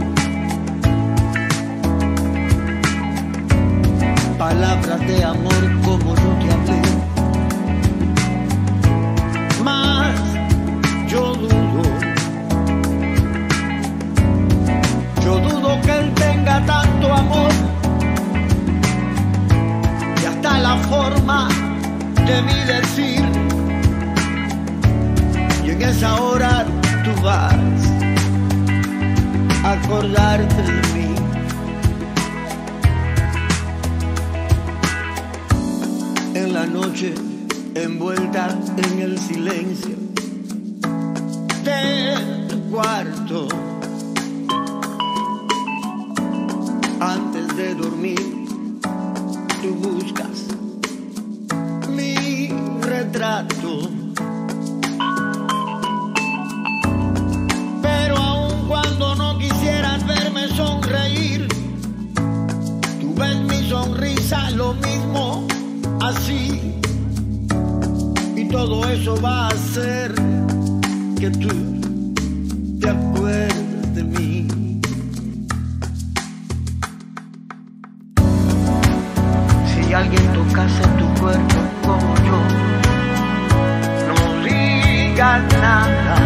palabras de amor como yo te hablé, mas yo dudo que él tenga tanto amor, y hasta la forma de mi decir, y en esa hora tú vas acordarte de mí. En la noche, envuelta en el silencio de tu cuarto, antes de dormir, tú buscas mi retrato. Cuando no quisieras verme sonreír, tú ves mi sonrisa, lo mismo así, y todo eso va a hacer que tú te acuerdes de mí. Si alguien tocase tu cuerpo como yo, no digas nada,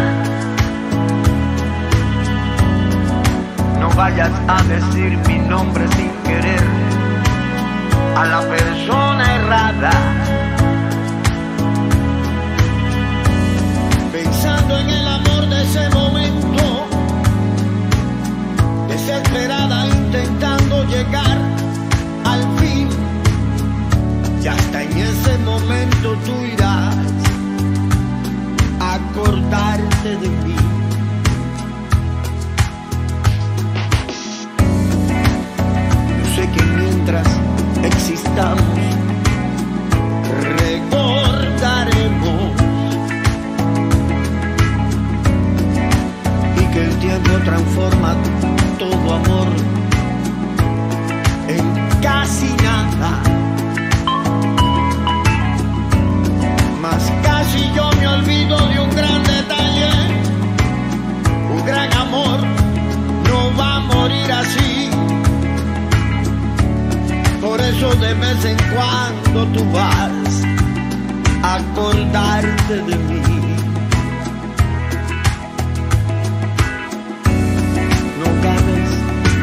no vayas a decir mi nombre sin querer a la persona errada, pensando en el amor de ese momento, desesperada intentando llegar al fin, y hasta en ese momento tú irás a acordarte de mí. Mientras existamos, recordaremos, y que el tiempo transforma todo amor en casi nada. Mas casi yo me olvido de un gran detalle, un gran amor no va a morir así. Por eso de vez en cuando tú vas a acordarte de mí. No ganes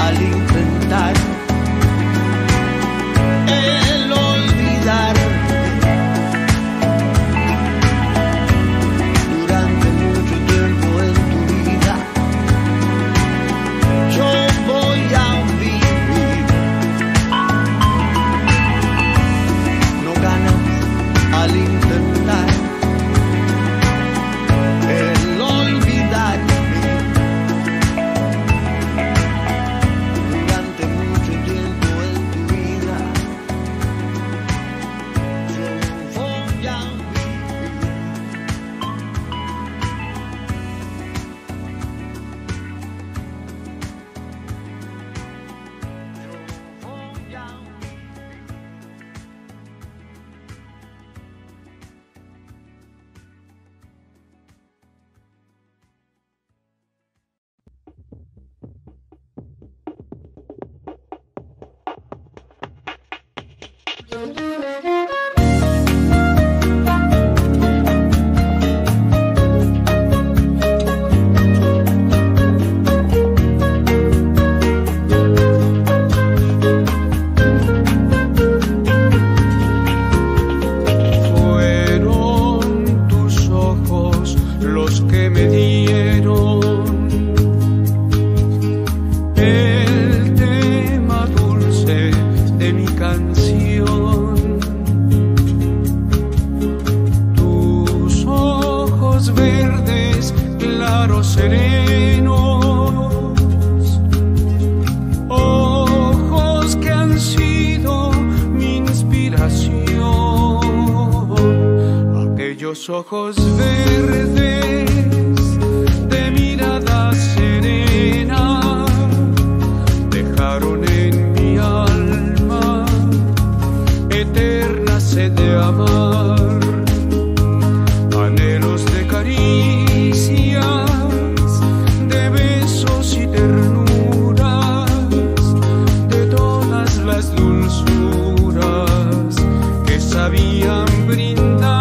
al intentar el olvidarte. Durante mucho tiempo en tu vida yo voy a los que me dieron el tema dulce de mi canción. Tus ojos verdes, claros, serenos, ojos que han sido mi inspiración, aquellos ojos verdes de mirada serena dejaron en mi alma eterna sed de amar, anhelos de caricias, de besos y ternuras, de todas las dulzuras que sabían brindar.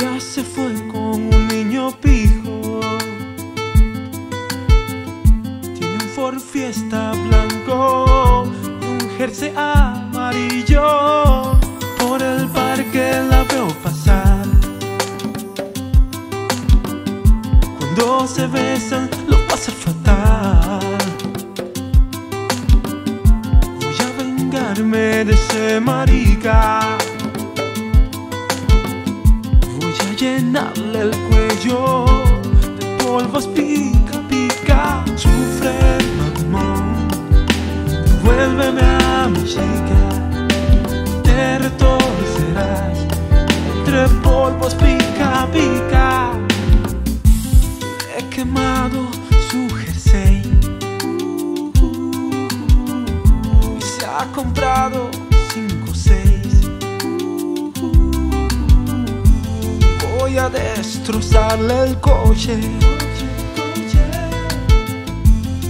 ella se fue con un niño pijo. Tiene un Ford Fiesta blanco y un jersey amarillo. Por el parque la veo pasar. Cuando se besan lo pasa fatal. Voy a vengarme de ese marica. Llenarle el cuello de polvos pica pica. Sufre mamón, devuélveme a mi chica. Te retorcerás entre polvos pica pica. He quemado su jersey y se ha comprado 5 o 6. Voy a destrozarle el coche.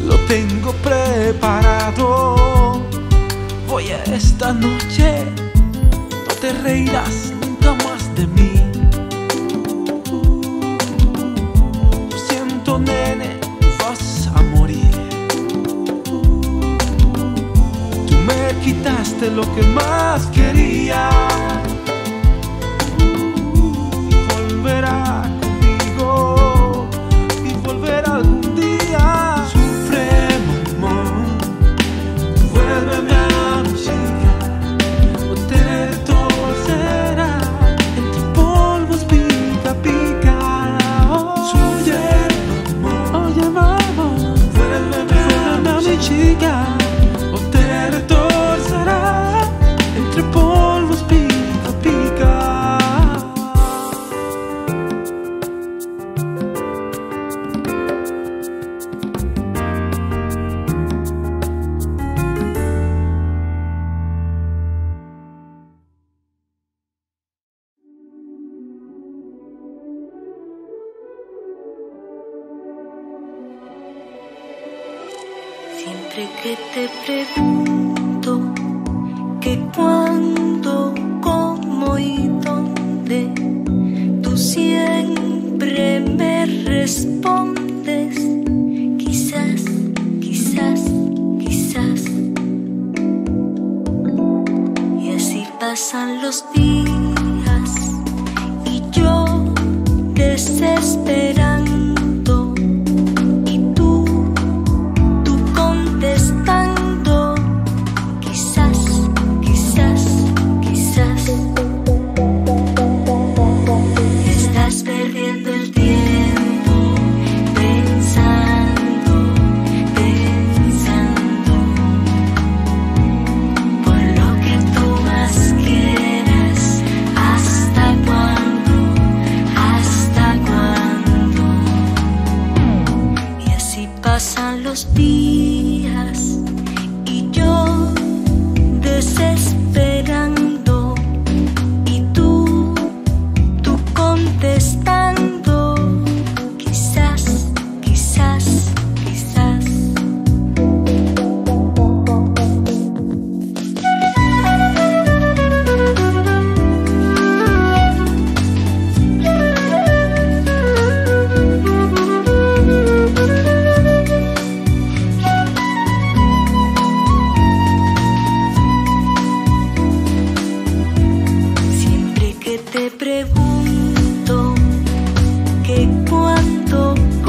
Lo tengo preparado. Voy a esta noche. No te reirás nunca más de mí. Lo siento, nene, vas a morir. Tú me quitaste lo que más quería. O te retorcerá entre polvos pica pica. Siempre que te pregunto que cuándo, cómo y dónde, tú siempre me respondes quizás, quizás, quizás. Y así pasan los días y yo desesperando. Pasan los días y yo desesperando y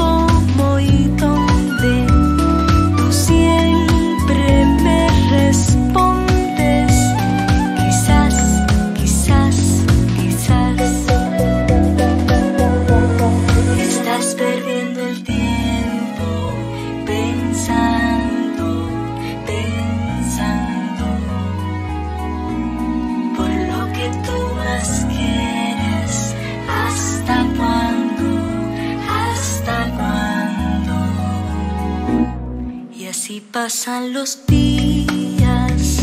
tú contestando quizás, quizás, quizás. Y pasan los días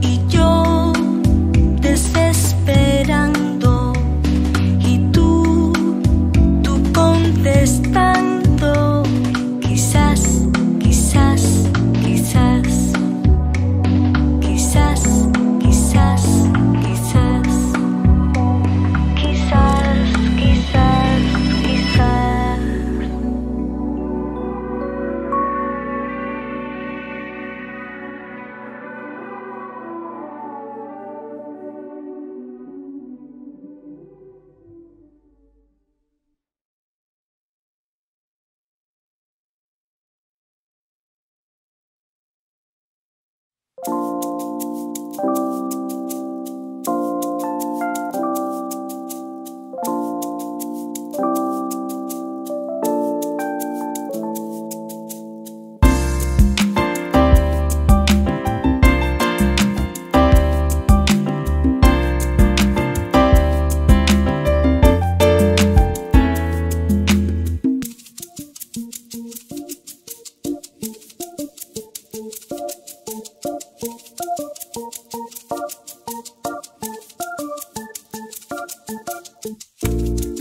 y yo desesperando y tú contestando quizás, quizás, quizás, quizás, quizás, quizás, quizás, quizás.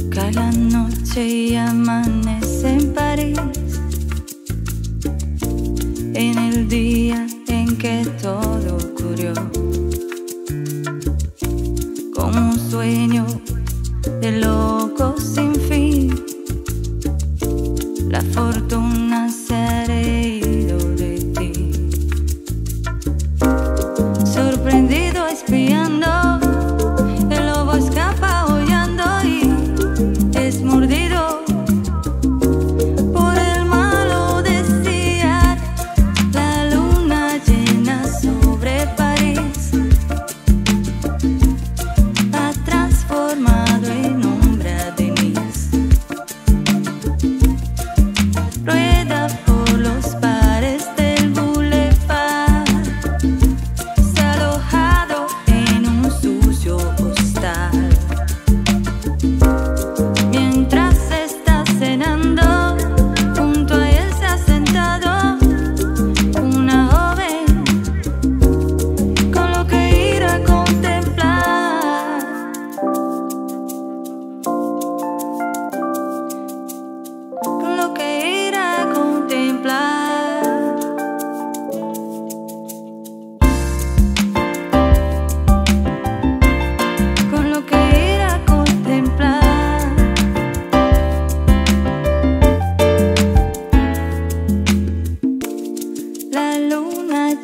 Cada noche y amanece en París, en el día en que todo ocurrió, como un sueño de loco sin fin. La fortuna se ha reído de ti, sorprendido espiando.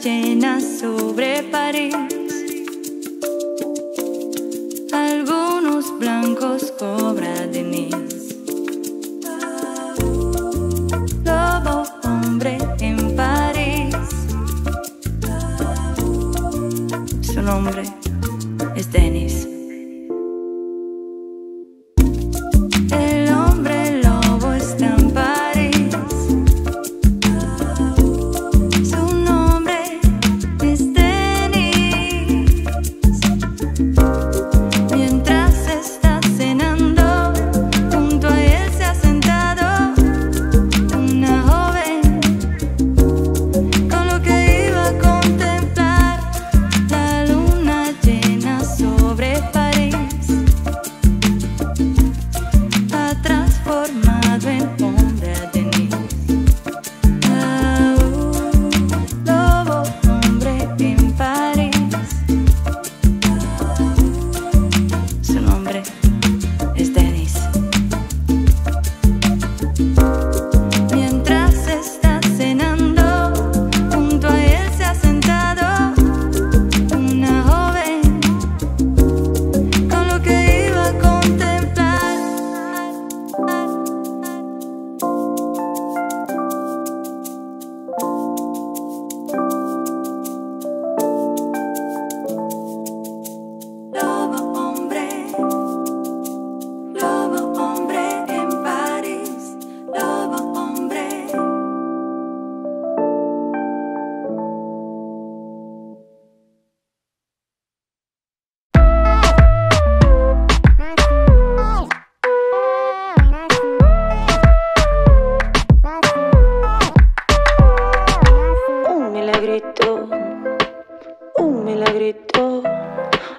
Llena sobre París, algunos blancos cobra de mis lobo hombre en París. Su nombre es Denis.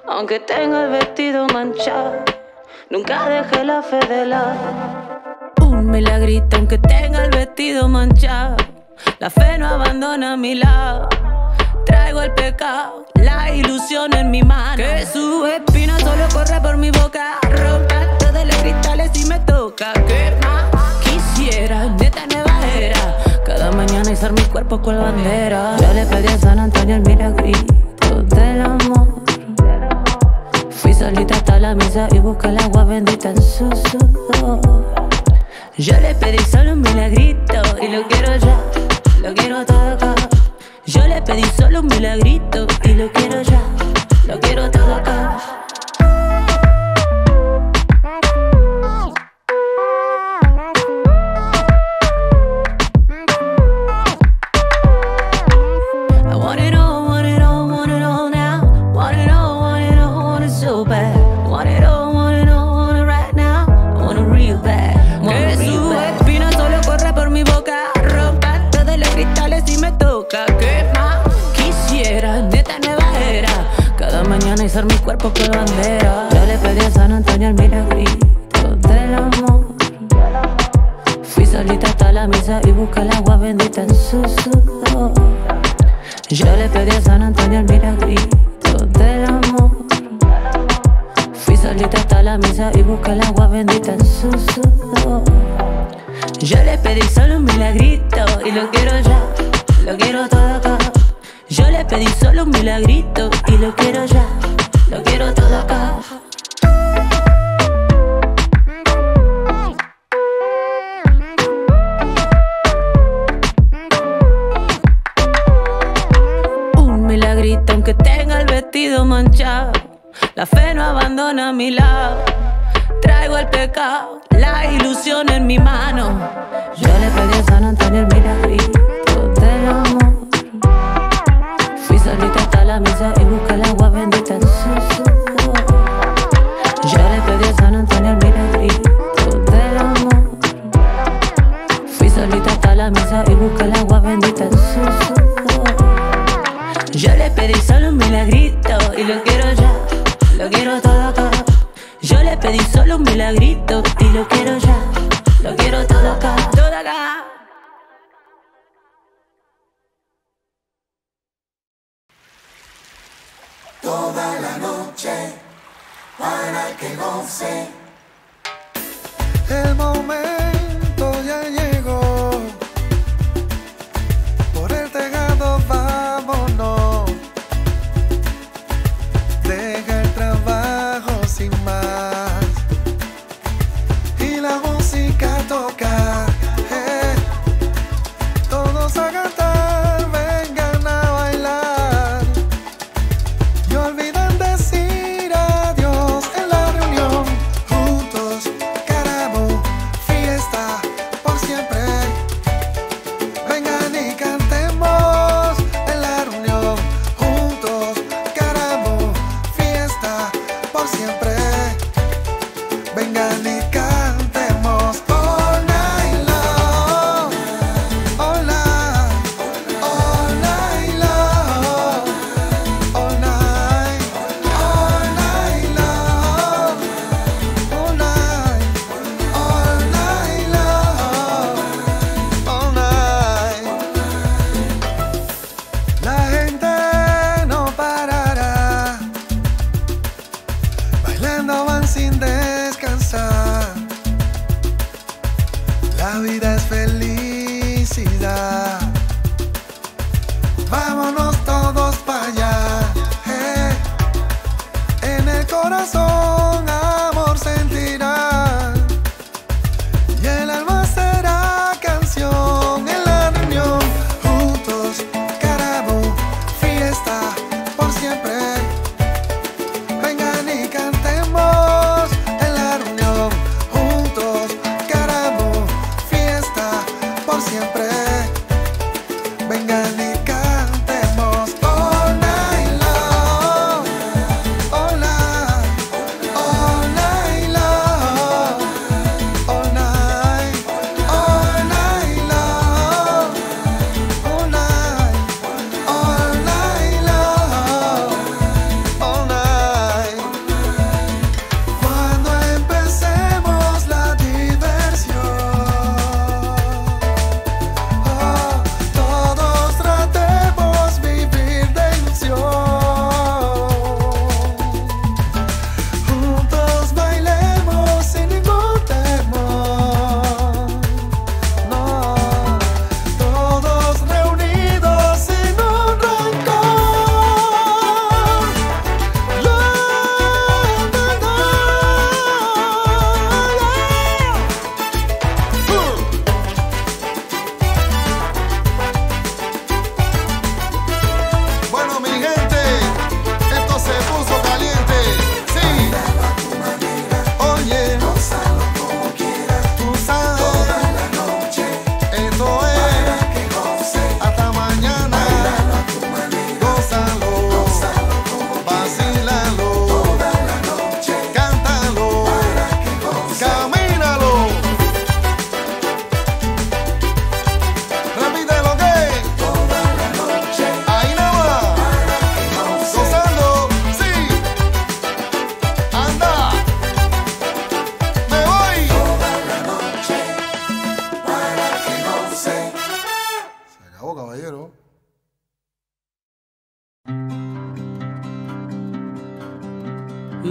Aunque tengo el vestido manchado, nunca dejé la fe de lado. Un milagrito, aunque tenga el vestido manchado, la fe no abandona mi lado. Traigo el pecado, la ilusión en mi mano, que su espina solo corre por mi boca. Rompa todos los cristales y me toca. ¿Qué más quisiera de esta nueva era? Cada mañana izar mi cuerpo con la bandera. Yo le pedí a San Antonio el milagrito del amor. Fui solita hasta la misa y busqué el agua bendita en su sudor. Yo le pedí solo un milagrito y lo quiero ya, lo quiero todo acá. Yo le pedí solo un milagrito y lo quiero ya, lo quiero todo acá. Y ser mi cuerpo con bandera. Yo le pedí a San Antonio el milagrito del amor. Fui solita hasta la misa y busqué el agua bendita en su sudor. Yo le pedí a San Antonio el milagrito del amor. Fui solita hasta la misa y busqué el agua bendita en su sudor. Yo le pedí solo un milagrito y lo quiero ya, lo quiero todo acá. Yo le pedí solo un milagrito y lo quiero ya, lo quiero todo acá. Un milagrito aunque tenga el vestido manchado, la fe no abandona a mi lado. Traigo el pecado, la ilusión en mi mano. Yo le pedí a San Antonio el milagrito del amor. Solita hasta la misa y busca el agua bendita en su sudor. Yo le pedí a San Antonio el milagrito del amor. Fui solita hasta la misa y busca el agua bendita en su sudor. Yo le pedí solo un milagrito y lo quiero ya, lo quiero todo acá. Yo le pedí solo un milagrito y lo quiero ya, lo quiero todo acá, todo acá. Toda la noche para que goce. El momento ya llegó. Por el tejado vámonos. Deja el trabajo sin más. Y la música toca. Todos a cantar.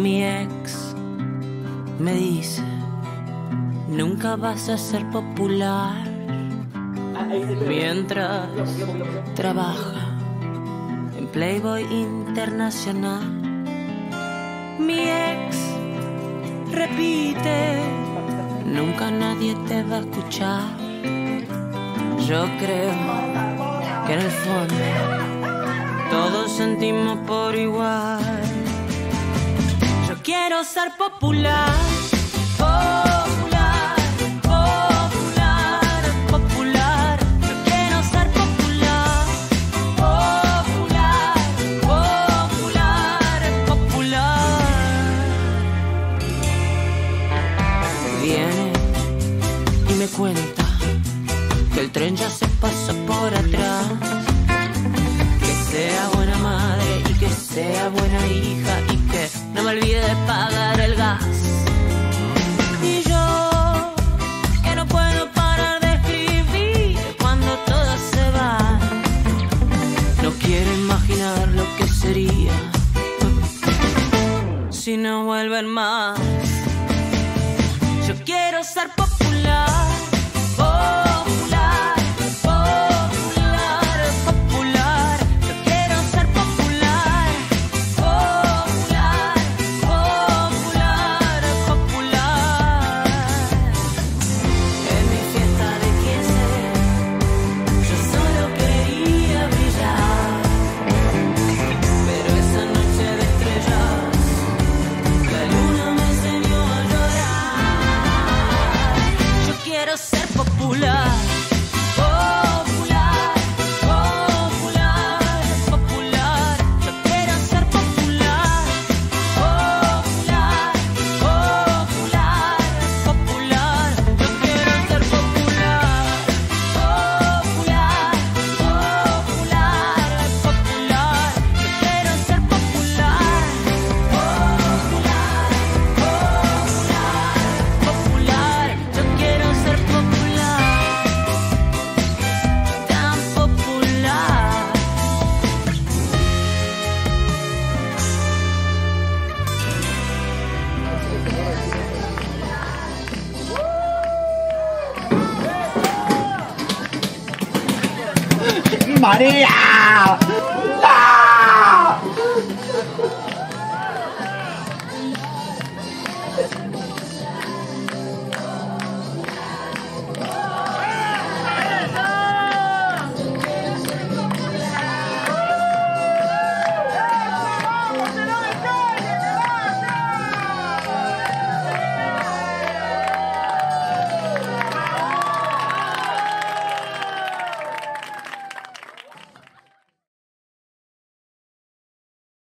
mi ex me dice, nunca vas a ser popular mientras trabaja en Playboy Internacional. Mi ex repite, nunca nadie te va a escuchar. Yo creo que en el fondo todos sentimos por igual. Yo quiero ser popular, popular, popular, popular. Yo quiero ser popular, popular, popular, popular. Viene y me cuenta que el tren ya se pasó por atrás. Que sea buena madre y que sea buena hija y que no me olvide de pagar el gas. Y yo, que no puedo parar de escribir cuando todo se va. No quiero imaginar lo que sería si no vuelven más. Yo quiero ser popular. ¡María!